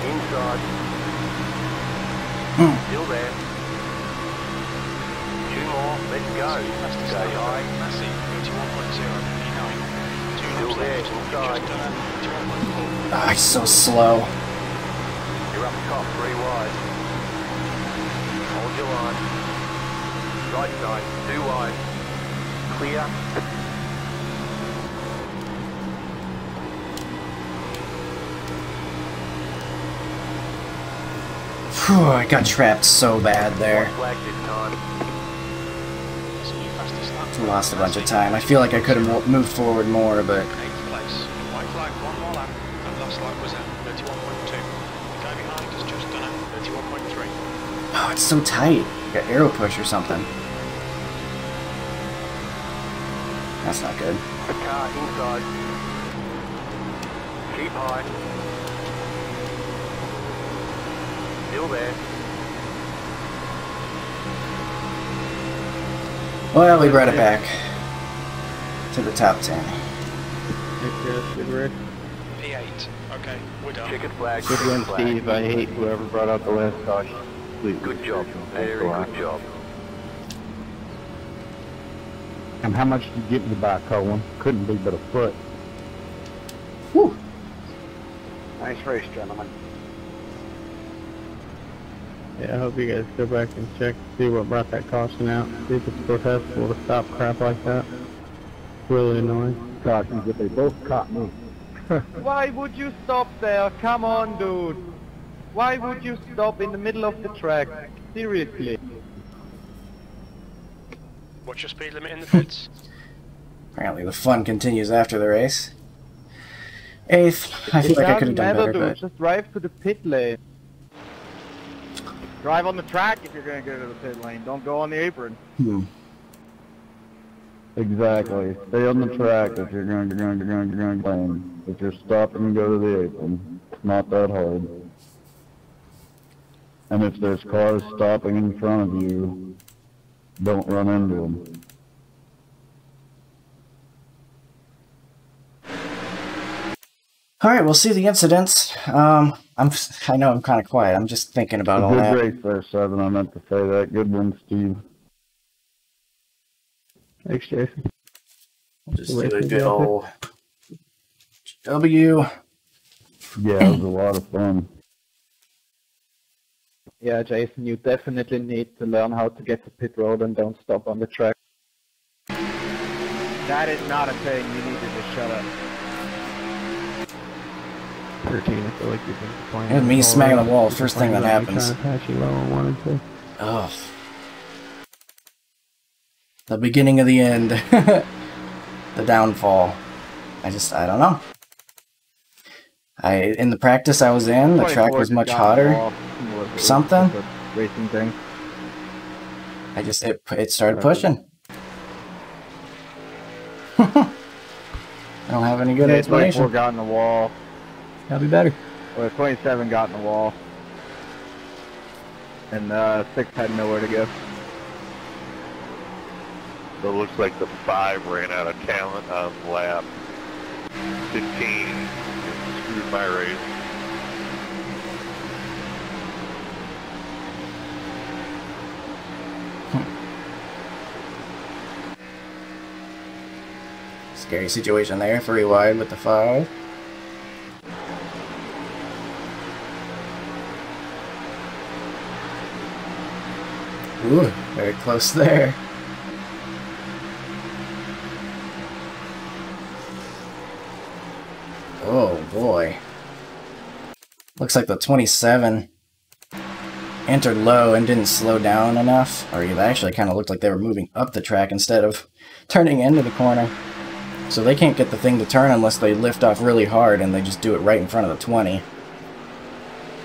Inside. Mm. Still there. Two more, let's go. Stay high. Still there, inside. Ah, oh, he's so slow. You're up top, three wide. Hold your line. Right side, two wide. Clear. Whew, I got trapped so bad there. Lost a bunch of time. I feel like I could have moved forward more, but... Oh, it's so tight. I got arrow push or something. That's not good. Car inside. Keep high. Still there. Well, we brought it back to the top ten. Good Rick. P eight. Okay, we're done. Chicken flag. Good one, Steve. I hate whoever brought out the last dodge. Good job. Very good job. And how much did you get in the back, Colton? Couldn't be but a foot. Whew. Nice race, gentlemen. Yeah, I hope you guys go back and check, see what brought that caution out. See if it's protestable to stop crap like that. It's really annoying. Cautions, but they both caught me. Why would you stop there? Come on, dude. Why would you stop in the middle of the track? Seriously. What's your speed limit in the pits? Apparently the fun continues after the race. Eighth, I feel like I could have done better, but... Just drive to the pit lane. Drive on the track if you're going to go to the pit lane. Don't go on the apron. Hmm. Exactly. Stay on the track if you're going to go to go to go to lane. If you're stopping, go to the apron. It's not that hard. And if there's cars stopping in front of you, don't run into them. All right, we'll see the incidents. Um, I'm, I know I'm kind of quiet. I'm just thinking about all that. Good race there, Seven. I meant to say that. Good one, Steve. Thanks, Jason. Just do a good old W. Yeah, it was a lot of fun. Yeah, Jason, you definitely need to learn how to get to pit road and don't stop on the track. That is not a thing. You need to just shut up. thirteen, I feel like you've been playing. And me smacking the wall, first thing that happens. Oh. The beginning of the end. The downfall. I just, I don't know. I in the practice I was in, the track was much hotter. Something. Racing thing. I just, it, it started pushing. I don't have any good yeah, explanation. twenty-four got in the wall. That'll be better. Well, twenty-seven got in the wall. And uh, six had nowhere to go. So it looks like the five ran out of talent on lap fifteen. It screwed my race. Hmm. Scary situation there, three wide with the five. Ooh, very close there. Oh boy. Looks like the twenty-seven entered low and didn't slow down enough, or it actually kind of looked like they were moving up the track instead of turning into the corner. So they can't get the thing to turn unless they lift off really hard and they just do it right in front of the twenty.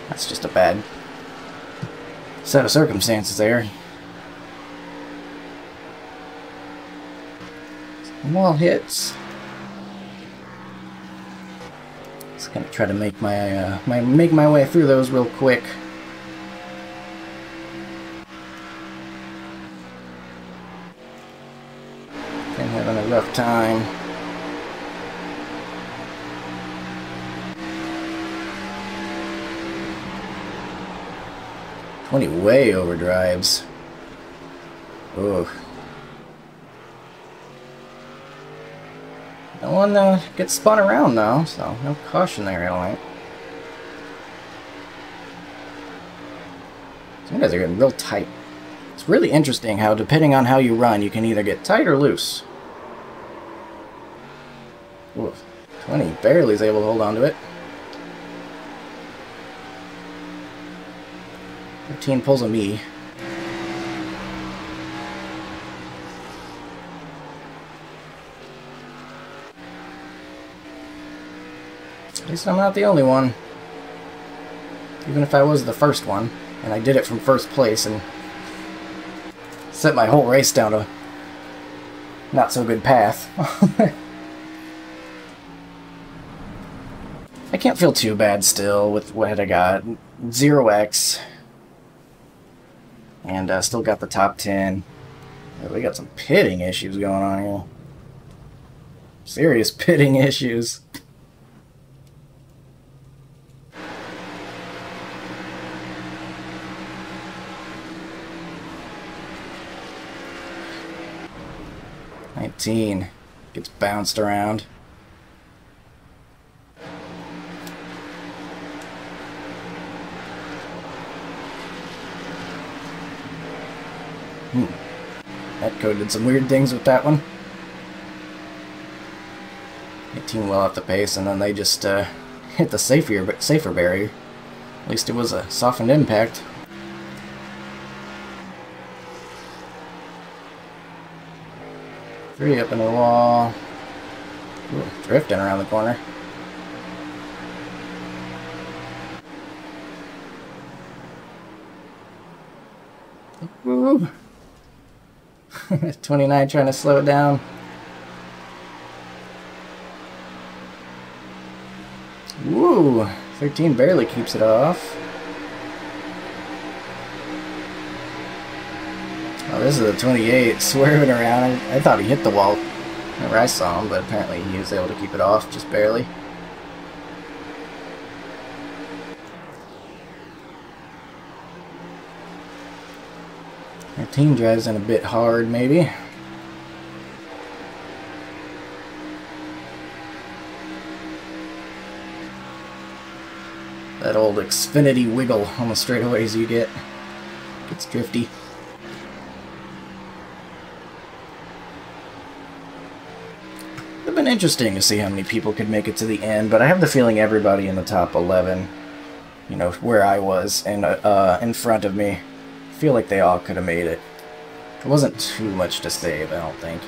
That's just a bad set of circumstances there. Wall hits. Just gonna try to make my uh, my make my way through those real quick. Been having a rough time. Twenty way overdrives. Ugh. No one uh, gets spun around though, so no caution there, all right. Some guys are getting real tight. It's really interesting how, depending on how you run, you can either get tight or loose. Ooh, twenty barely is able to hold on to it. fifteen pulls a me. At least I'm not the only one. Even if I was the first one, and I did it from first place and set my whole race down a not so good path. I can't feel too bad still with what I got. zero X. And uh, still got the top ten. Yeah, we got some pitting issues going on here. Serious pitting issues. nineteen gets bounced around. Hmm. That code did some weird things with that one. eighteen well off the pace, and then they just uh, hit the safer, safer barrier. At least it was a softened impact. Three up in the wall. Ooh, drifting around the corner. Ooh. twenty-nine trying to slow it down. Woo! thirteen barely keeps it off. Oh, this is a twenty-eight swerving around. I, I thought he hit the wall whenever I saw him, but apparently he was able to keep it off just barely. thirteen drives in a bit hard, maybe. That old Xfinity wiggle on the straightaways you get. Gets drifty. It would have been interesting to see how many people could make it to the end, but I have the feeling everybody in the top eleven, you know, where I was and uh, in front of me, I feel like they all could have made it. It wasn't too much to save, I don't think.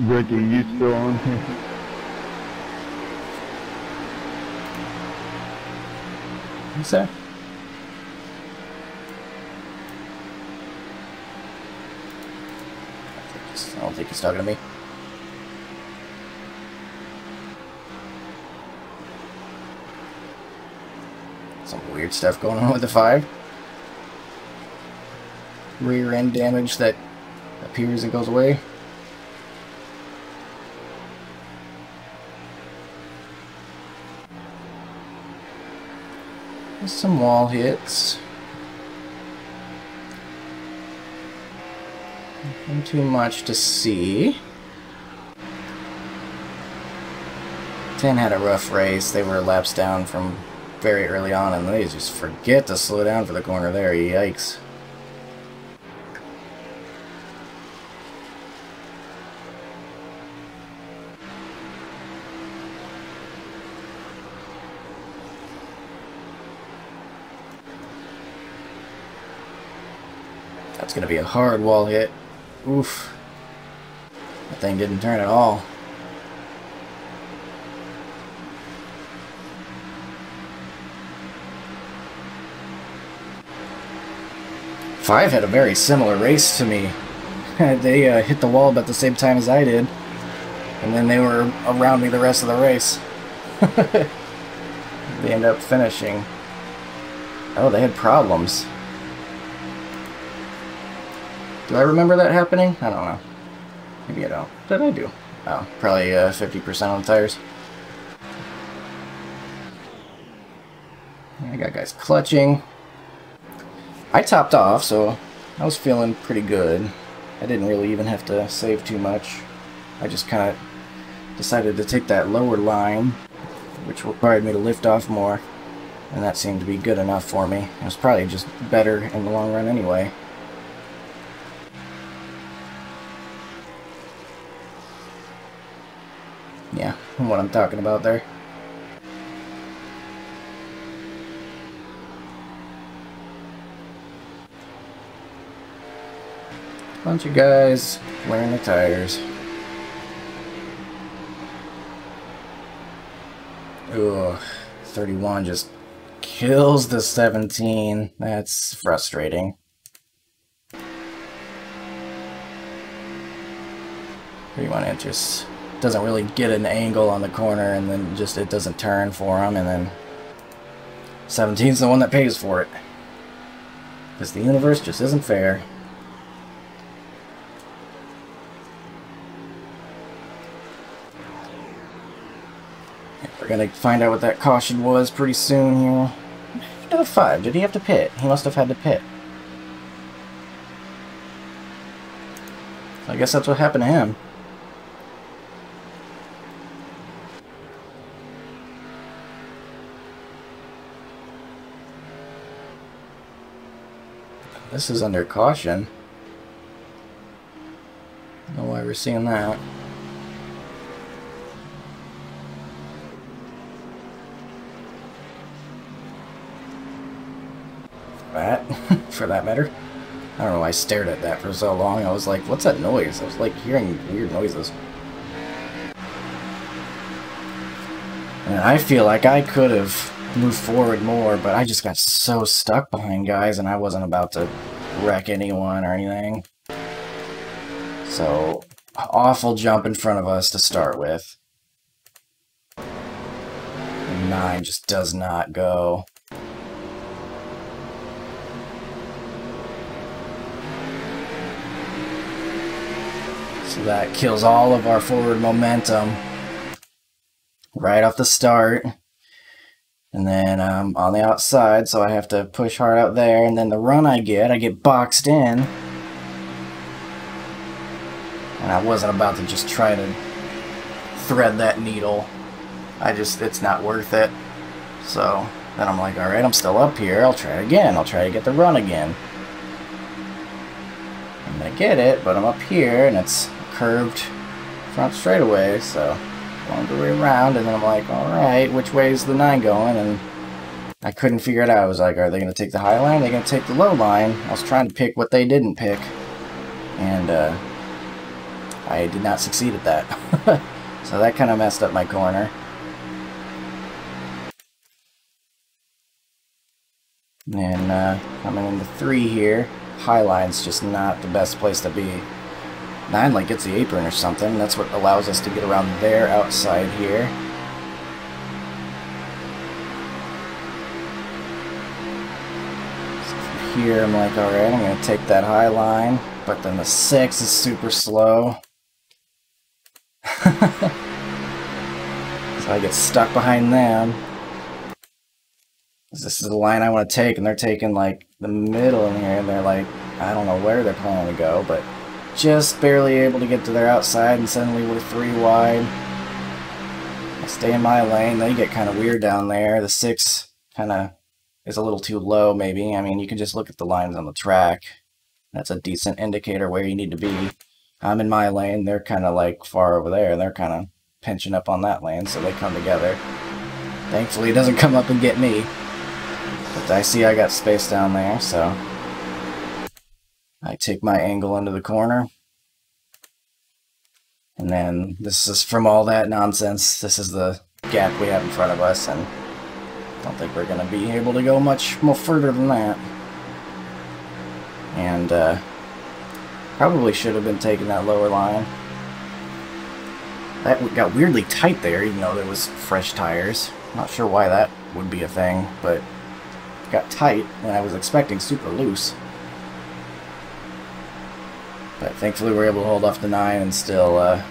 Ricky, you still on here? What's that? I don't think he's talking to me. Some weird stuff going on with the five. Rear end damage that appears and goes away. Some wall hits. Nothing too much to see. ten had a rough race. They were laps down from very early on, and they just forget to slow down for the corner there. Yikes. That's going to be a hard wall hit. Oof. That thing didn't turn at all. Five had a very similar race to me. They uh, hit the wall about the same time as I did. And then they were around me the rest of the race. They ended up finishing. Oh, they had problems. Do I remember that happening? I don't know. Maybe I don't. Did I do? Oh, probably uh, fifty percent on the tires. I got guys clutching. I topped off, so I was feeling pretty good. I didn't really even have to save too much. I just kind of decided to take that lower line, which required me to lift off more, and that seemed to be good enough for me. It was probably just better in the long run anyway. Yeah, what I'm talking about there. Bunch of guys wearing the tires. Ooh, thirty-one just kills the seventeen. That's frustrating. thirty-one inches. Doesn't really get an angle on the corner, and then just it doesn't turn for him, and then seventeen's the one that pays for it, because the universe just isn't fair. We're gonna find out what that caution was pretty soon here. After the five, did he have to pit? He must have had to pit. So I guess that's what happened to him. This is under caution. I don't know why we're seeing that. That, for that matter. I don't know why I stared at that for so long. I was like, what's that noise? I was like hearing weird noises. And I feel like I could have move forward more, but I just got so stuck behind guys, and I wasn't about to wreck anyone or anything. So, awful jump in front of us to start with. Nine just does not go. So that kills all of our forward momentum right off the start. And then I'm um, on the outside, so I have to push hard out there, and then the run I get, I get boxed in. And I wasn't about to just try to thread that needle. I just, it's not worth it. So then I'm like, alright, I'm still up here, I'll try it again, I'll try to get the run again. I'm gonna get it, but I'm up here, and it's curved front straightaway, so longer way around, and then I'm like, alright, which way is the nine going? And I couldn't figure it out. I was like, are they going to take the high line? Are they going to take the low line? I was trying to pick what they didn't pick, and uh, I did not succeed at that. So that kind of messed up my corner. And then uh, coming into three here, high line's just not the best place to be. Nine like gets the apron or something. That's what allows us to get around there outside here. So here I'm like, alright, I'm going to take that high line, but then the six is super slow. So I get stuck behind them. This is the line I want to take, and they're taking like the middle in here, and they're like, I don't know where they're planning to go, but just barely able to get to their outside, and suddenly we're three wide. I stay in my lane. They get kind of weird down there. The six kind of is a little too low, maybe. I mean, you can just look at the lines on the track. That's a decent indicator where you need to be. I'm in my lane. They're kind of like far over there. They're kind of pinching up on that lane, so they come together. Thankfully, it doesn't come up and get me. But I see I got space down there, so I take my angle into the corner. And then this is from all that nonsense. This is the gap we have in front of us, and I don't think we're going to be able to go much more further than that. And uh, probably should have been taking that lower line. That got weirdly tight there, even though there was fresh tires. Not sure why that would be a thing, but it got tight, and I was expecting super loose. But thankfully we were able to hold off the nine and still uh,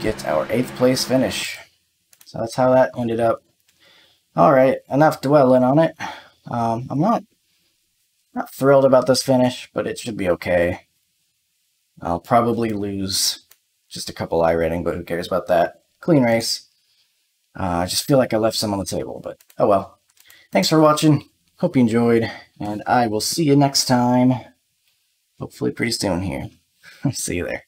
get our eighth place finish. So that's how that ended up. Alright, enough dwelling on it. Um, I'm not, not thrilled about this finish, but it should be okay. I'll probably lose just a couple iRating, but who cares about that? Clean race. Uh, I just feel like I left some on the table, but oh well. Thanks for watching. Hope you enjoyed, and I will see you next time. Hopefully pretty soon here. See you there.